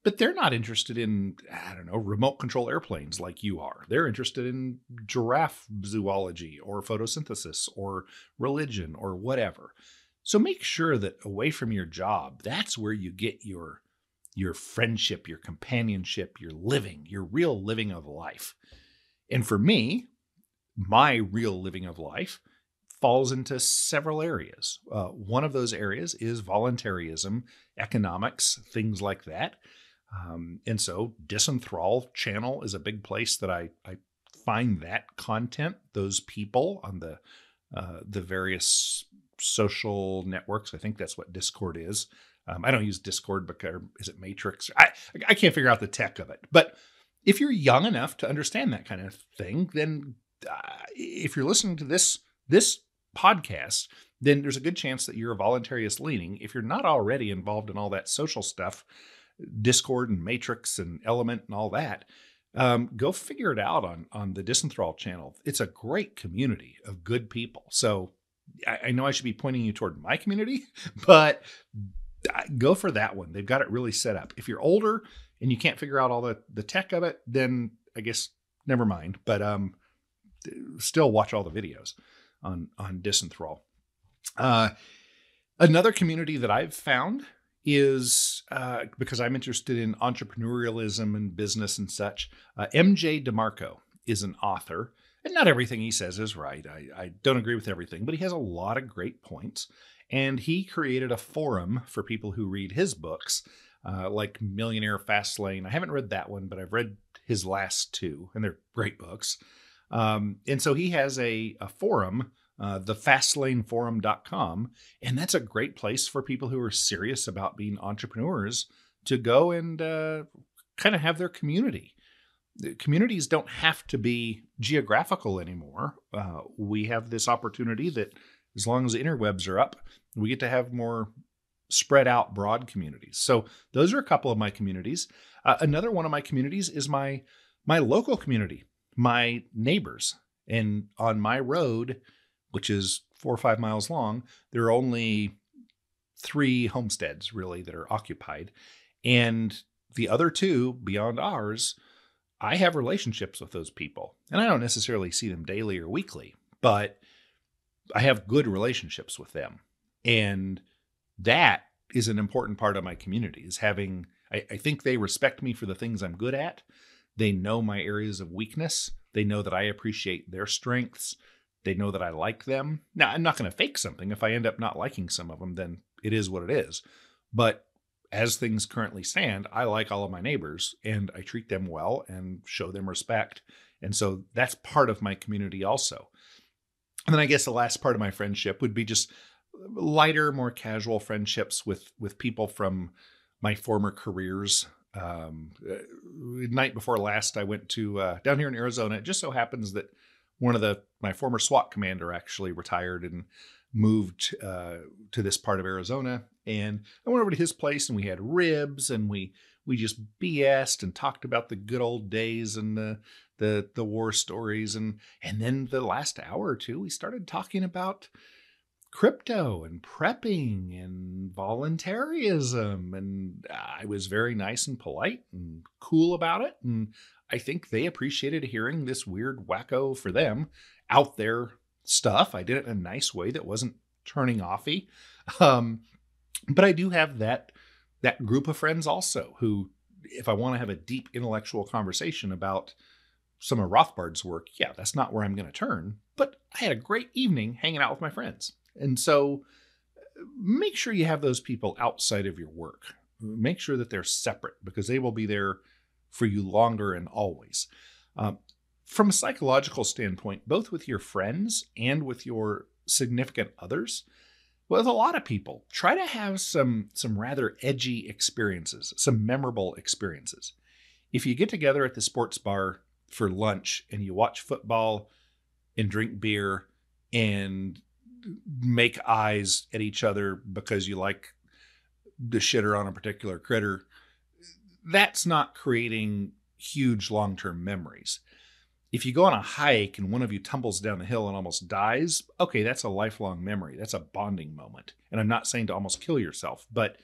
but they're not interested in, I don't know, remote control airplanes like you are. They're interested in giraffe zoology or photosynthesis or religion or whatever. So make sure that away from your job, that's where you get your your friendship, your companionship, your living, your real living of life. And for me, my real living of life falls into several areas. Uh, one of those areas is voluntaryism, economics, things like that. Um, and so Disenthrall channel is a big place that I, I find that content, those people on the, uh, the various social networks. I think that's what Discord is. Um, I don't use Discord because, is it Matrix? I, I can't figure out the tech of it. But if you're young enough to understand that kind of thing, then uh, if you're listening to this, this podcast, then there's a good chance that you're a voluntaryist leaning. If you're not already involved in all that social stuff, Discord and Matrix and Element and all that, um, go figure it out on, on the Disenthrall channel. It's a great community of good people. So I, I know I should be pointing you toward my community, but go for that one. They've got it really set up. If you're older and you can't figure out all the, the tech of it, then I guess never mind. But um, still watch all the videos on, on Disenthrall. Uh, another community that I've found is, uh, because I'm interested in entrepreneurialism and business and such, uh, M J DeMarco is an author. And not everything he says is right. I, I don't agree with everything, but he has a lot of great points. And he created a forum for people who read his books, uh, like Millionaire Fastlane. I haven't read that one, but I've read his last two, and they're great books. Um, and so he has a, a forum uh, the fastlane forum dot com. And that's a great place for people who are serious about being entrepreneurs to go and uh, kind of have their community. Communities don't have to be geographical anymore. Uh, we have this opportunity that as long as the interwebs are up, we get to have more spread out, broad communities. So those are a couple of my communities. Uh, another one of my communities is my my local community, my neighbors. And on my road, which is four or five miles long, there are only three homesteads really that are occupied. And the other two beyond ours, I have relationships with those people, and I don't necessarily see them daily or weekly, but I have good relationships with them. And that is an important part of my community, is having, I, I think they respect me for the things I'm good at. They know my areas of weakness. They know that I appreciate their strengths. They know that I like them. Now, I'm not going to fake something. If I end up not liking some of them, then it is what it is. But as things currently stand, I like all of my neighbors and I treat them well and show them respect. And so that's part of my community also. And then I guess the last part of my friendship would be just lighter, more casual friendships with, with people from my former careers. Um, night before last, I went to, uh, down here in Arizona. It just so happens that one of the, my former SWAT commander actually retired and moved uh, to this part of Arizona. And I went over to his place and we had ribs and we, we just B S'd and talked about the good old days and the, the, the war stories. And, and then the last hour or two, we started talking about crypto and prepping and voluntaryism. And I was very nice and polite and cool about it. And I think they appreciated hearing this weird wacko, for them, out there stuff. I did it in a nice way that wasn't turning offy. Um, but I do have that, that group of friends also who, if I want to have a deep intellectual conversation about some of Rothbard's work, yeah, that's not where I'm going to turn. But I had a great evening hanging out with my friends. And so make sure you have those people outside of your work. Make sure that they're separate, because they will be there for you longer and always. Um, from a psychological standpoint, both with your friends and with your significant others, with a lot of people, try to have some, some rather edgy experiences, some memorable experiences. If you get together at the sports bar for lunch and you watch football and drink beer and make eyes at each other because you like the shitter on a particular critter, that's not creating huge long-term memories. If you go on a hike and one of you tumbles down the hill and almost dies, okay, that's a lifelong memory. That's a bonding moment. And I'm not saying to almost kill yourself, but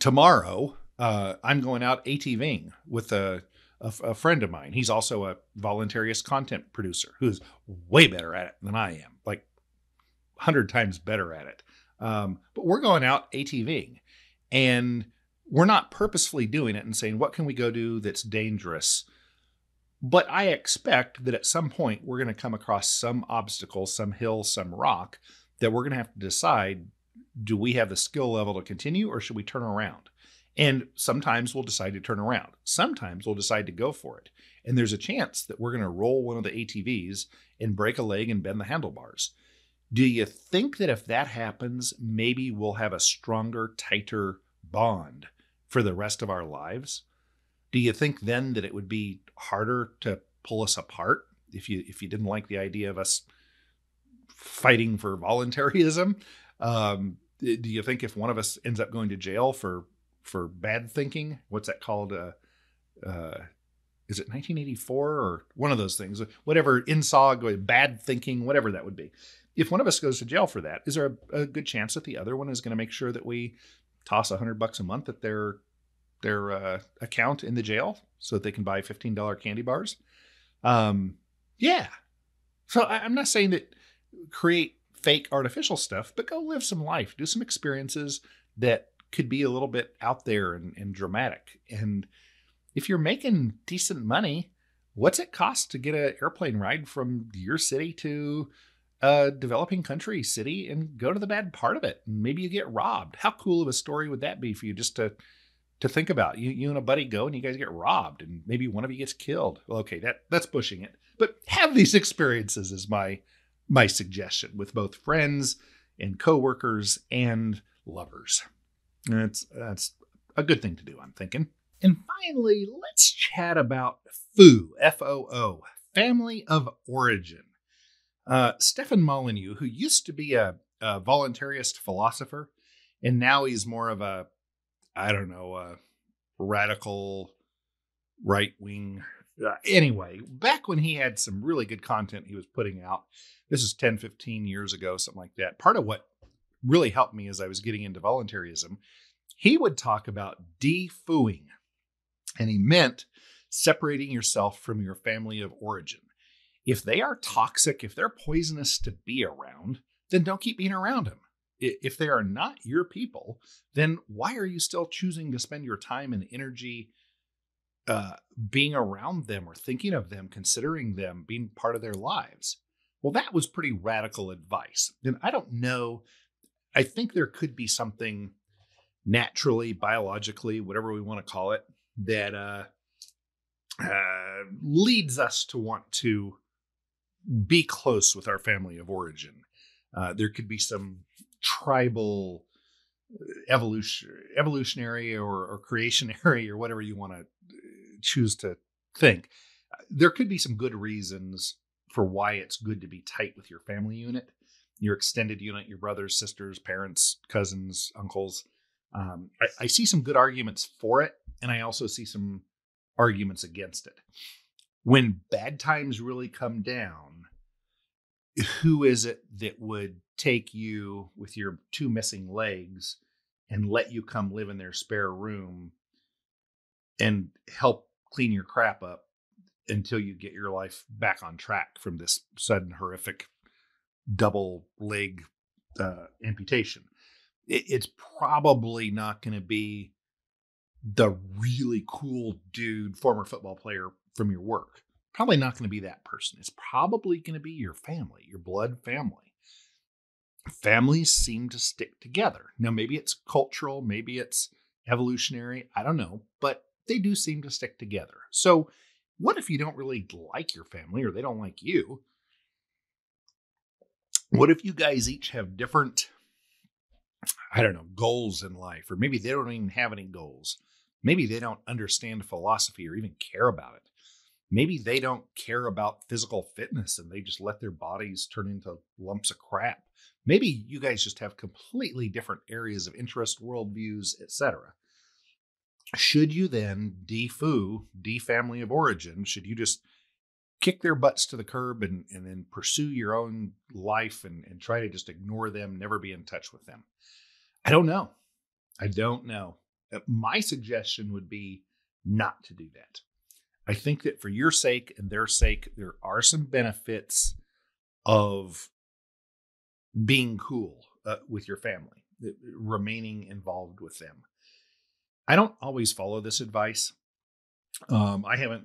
tomorrow uh, I'm going out ATVing with a, a, a friend of mine. He's also a voluntaryist content producer who's way better at it than I am, like a hundred times better at it. Um, but we're going out ATVing and we're not purposefully doing it and saying, what can we go do that's dangerous? But I expect that at some point we're going to come across some obstacle, some hill, some rock that we're going to have to decide, do we have the skill level to continue or should we turn around? And sometimes we'll decide to turn around. Sometimes we'll decide to go for it. And there's a chance that we're going to roll one of the A T Vs and break a leg and bend the handlebars. Do you think that if that happens, maybe we'll have a stronger, tighter bond for the rest of our lives? Do you think then that it would be harder to pull us apart if you if you didn't like the idea of us fighting for voluntaryism? Um, do you think if one of us ends up going to jail for for bad thinking, what's that called? Uh, uh, is it nineteen eighty-four or one of those things? Whatever, INSOG, bad thinking, whatever that would be. If one of us goes to jail for that, is there a, a good chance that the other one is going to make sure that we toss a hundred bucks a month at their their uh, account in the jail so that they can buy fifteen dollar candy bars? Um, yeah. So I, I'm not saying that create fake artificial stuff, but go live some life, do some experiences that could be a little bit out there and, and dramatic. And if you're making decent money, what's it cost to get an airplane ride from your city to a developing country city and go to the bad part of it? Maybe you get robbed. How cool of a story would that be for you just to, to think about? You, you and a buddy go and you guys get robbed and maybe one of you gets killed. Well, okay, that that's pushing it, but have these experiences is my, my suggestion with both friends and coworkers and lovers. And it's, that's a good thing to do, I'm thinking. And finally, let's chat about F O O, F O O, Family of Origin. Uh, Stefan Molyneux, who used to be a, a voluntaryist philosopher, and now he's more of a, I don't know, a radical right-wing. Uh, anyway, back when he had some really good content he was putting out, this is ten, fifteen years ago, something like that. Part of what really helped me as I was getting into voluntaryism, he would talk about de-fooing, and he meant separating yourself from your family of origin. If they are toxic, if they're poisonous to be around, then don't keep being around them. If they are not your people, then why are you still choosing to spend your time and energy uh, being around them or thinking of them, considering them, being part of their lives? Well, that was pretty radical advice. And I don't know. I think there could be something naturally, biologically, whatever we want to call it, that uh, uh, leads us to want to be close with our family of origin. Uh, there could be some tribal evolution, evolutionary or, or creationary or whatever you want to choose to think. There could be some good reasons for why it's good to be tight with your family unit, your extended unit, your brothers, sisters, parents, cousins, uncles. Um, I, I see some good arguments for it, and I also see some arguments against it. When bad times really come down, who is it that would take you with your two missing legs and let you come live in their spare room and help clean your crap up until you get your life back on track from this sudden horrific double leg uh, amputation? It, it's probably not going to be the really cool dude, former football player from your work. Probably not going to be that person. It's probably going to be your family, your blood family. Families seem to stick together. Now, maybe it's cultural, maybe it's evolutionary. I don't know, but they do seem to stick together. So what if you don't really like your family or they don't like you? What if you guys each have different, I don't know, goals in life, or maybe they don't even have any goals. Maybe they don't understand philosophy or even care about it. Maybe they don't care about physical fitness and they just let their bodies turn into lumps of crap. Maybe you guys just have completely different areas of interest, worldviews, et cetera. Should you then de-foo, de-family of origin? Should you just kick their butts to the curb and, and then pursue your own life and, and try to just ignore them, never be in touch with them? I don't know. I don't know. My suggestion would be not to do that. I think that for your sake and their sake, there are some benefits of being cool uh, with your family, remaining involved with them. I don't always follow this advice. Um, I haven't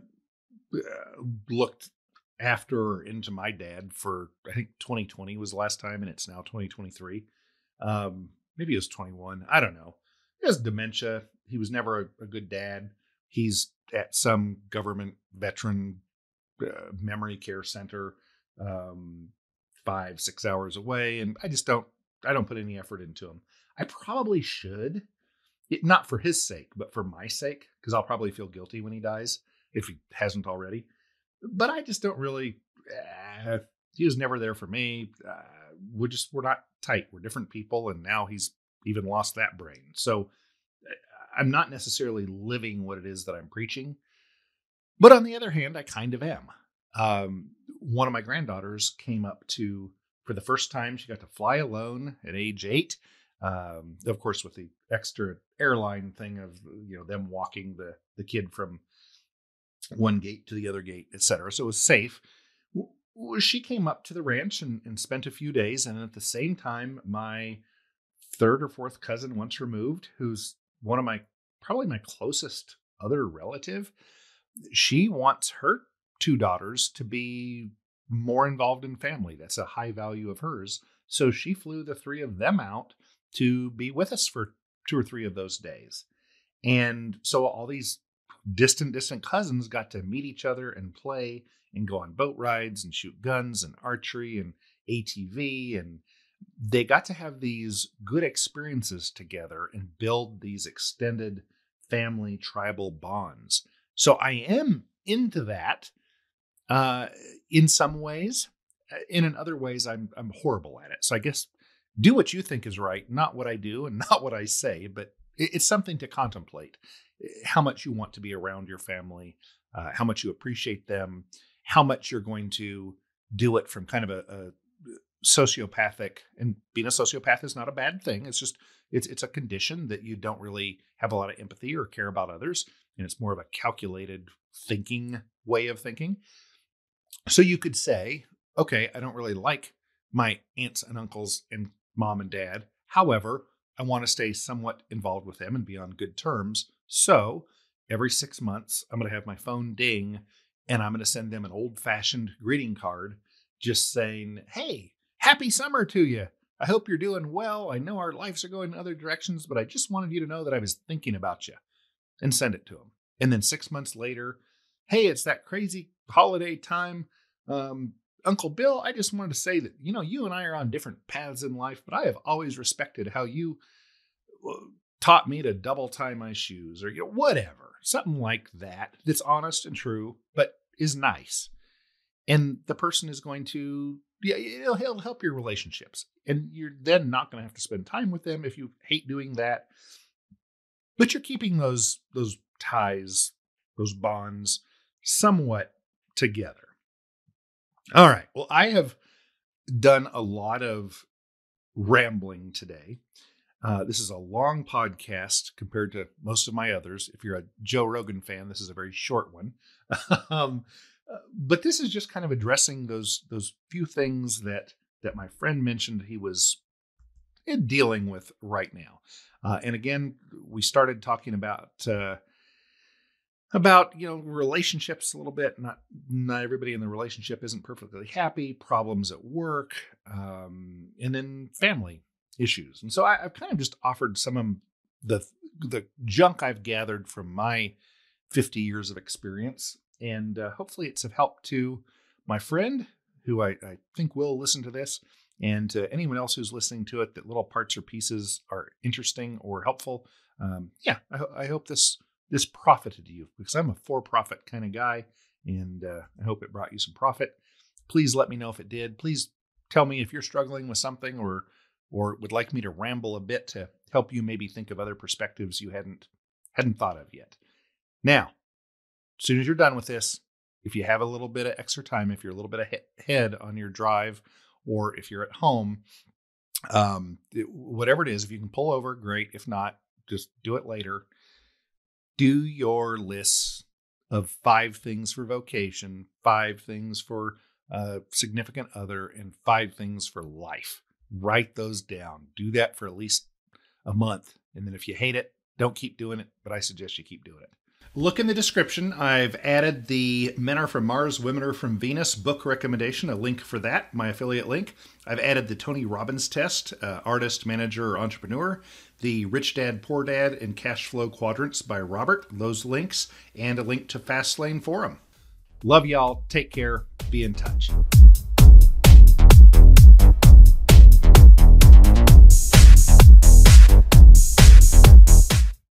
uh, looked after or into my dad for, I think twenty twenty was the last time, and it's now twenty twenty-three. Um, maybe it was twenty-one. I don't know. He has dementia. He was never a, a good dad. He's at some government veteran uh, memory care center, um, five, six hours away. And I just don't, I don't put any effort into him. I probably should, it, not for his sake, but for my sake, because I'll probably feel guilty when he dies, if he hasn't already. But I just don't really, uh, he was never there for me. Uh, we're just, we're not tight. We're different people. And now he's even lost that brain. So I'm not necessarily living what it is that I'm preaching, but on the other hand, I kind of am. Um, one of my granddaughters came up to, for the first time, she got to fly alone at age eight. Um, of course, with the extra airline thing of, you know, them walking the, the kid from one gate to the other gate, et cetera. So it was safe. She came up to the ranch and, and spent a few days. And at the same time, my third or fourth cousin once removed, who's one of my, probably my closest other relative, she wants her two daughters to be more involved in family. That's a high value of hers. So she flew the three of them out to be with us for two or three of those days. And so all these distant, distant cousins got to meet each other and play and go on boat rides and shoot guns and archery and A T V, and they got to have these good experiences together and build these extended family tribal bonds. So I am into that uh, in some ways, and in other ways I'm I'm horrible at it. So I guess do what you think is right, not what I do and not what I say, but it's something to contemplate, how much you want to be around your family, uh, how much you appreciate them, how much you're going to do it from kind of a, a sociopathic, and being a sociopath is not a bad thing. It's just, it's it's a condition that you don't really have a lot of empathy or care about others. And it's more of a calculated thinking way of thinking. So you could say, okay, I don't really like my aunts and uncles and mom and dad. However, I want to stay somewhat involved with them and be on good terms. So every six months, I'm going to have my phone ding and I'm going to send them an old-fashioned greeting card just saying, hey, happy summer to you. I hope you're doing well. I know our lives are going in other directions, but I just wanted you to know that I was thinking about you, and send it to them. And then six months later, hey, it's that crazy holiday time. Um, Uncle Bill, I just wanted to say that, you know, you and I are on different paths in life, but I have always respected how you taught me to double tie my shoes, or you know, whatever, something like that, that's honest and true, but is nice. And the person is going to, yeah, it'll, it'll help your relationships. And you're then not going to have to spend time with them if you hate doing that. But you're keeping those, those ties, those bonds somewhat together. All right. Well, I have done a lot of rambling today. Uh, this is a long podcast compared to most of my others. If you're a Joe Rogan fan, this is a very short one. um, but this is just kind of addressing those those few things that that my friend mentioned he was dealing with right now. Uh, and again, we started talking about uh, about, you know, relationships a little bit. Not, not everybody in the relationship isn't perfectly happy, problems at work, um, and then family issues. And so I, I've kind of just offered some of the, the junk I've gathered from my fifty years of experience. And uh, hopefully it's of help to my friend who I, I think will listen to this, and to anyone else who's listening to it, that little parts or pieces are interesting or helpful. Um, yeah, I, ho- I hope this This profited you, because I'm a for-profit kind of guy, and uh, I hope it brought you some profit. Please let me know if it did. Please tell me if you're struggling with something, or or would like me to ramble a bit to help you maybe think of other perspectives you hadn't hadn't thought of yet. Now, as soon as you're done with this, if you have a little bit of extra time, if you're a little bit ahead on your drive, or if you're at home, um, it, whatever it is, if you can pull over, great. If not, just do it later. Do your lists of five things for vocation, five things for uh, significant other, and five things for life. Write those down. Do that for at least a month. And then if you hate it, don't keep doing it, but I suggest you keep doing it. Look in the description. I've added the Men Are From Mars, Women Are From Venus book recommendation, a link for that, my affiliate link. I've added the Tony Robbins test, uh, artist, manager, or entrepreneur, the Rich Dad, Poor Dad, and Cash Flow Quadrants by Robert, those links, and a link to Fastlane Forum. Love y'all. Take care. Be in touch.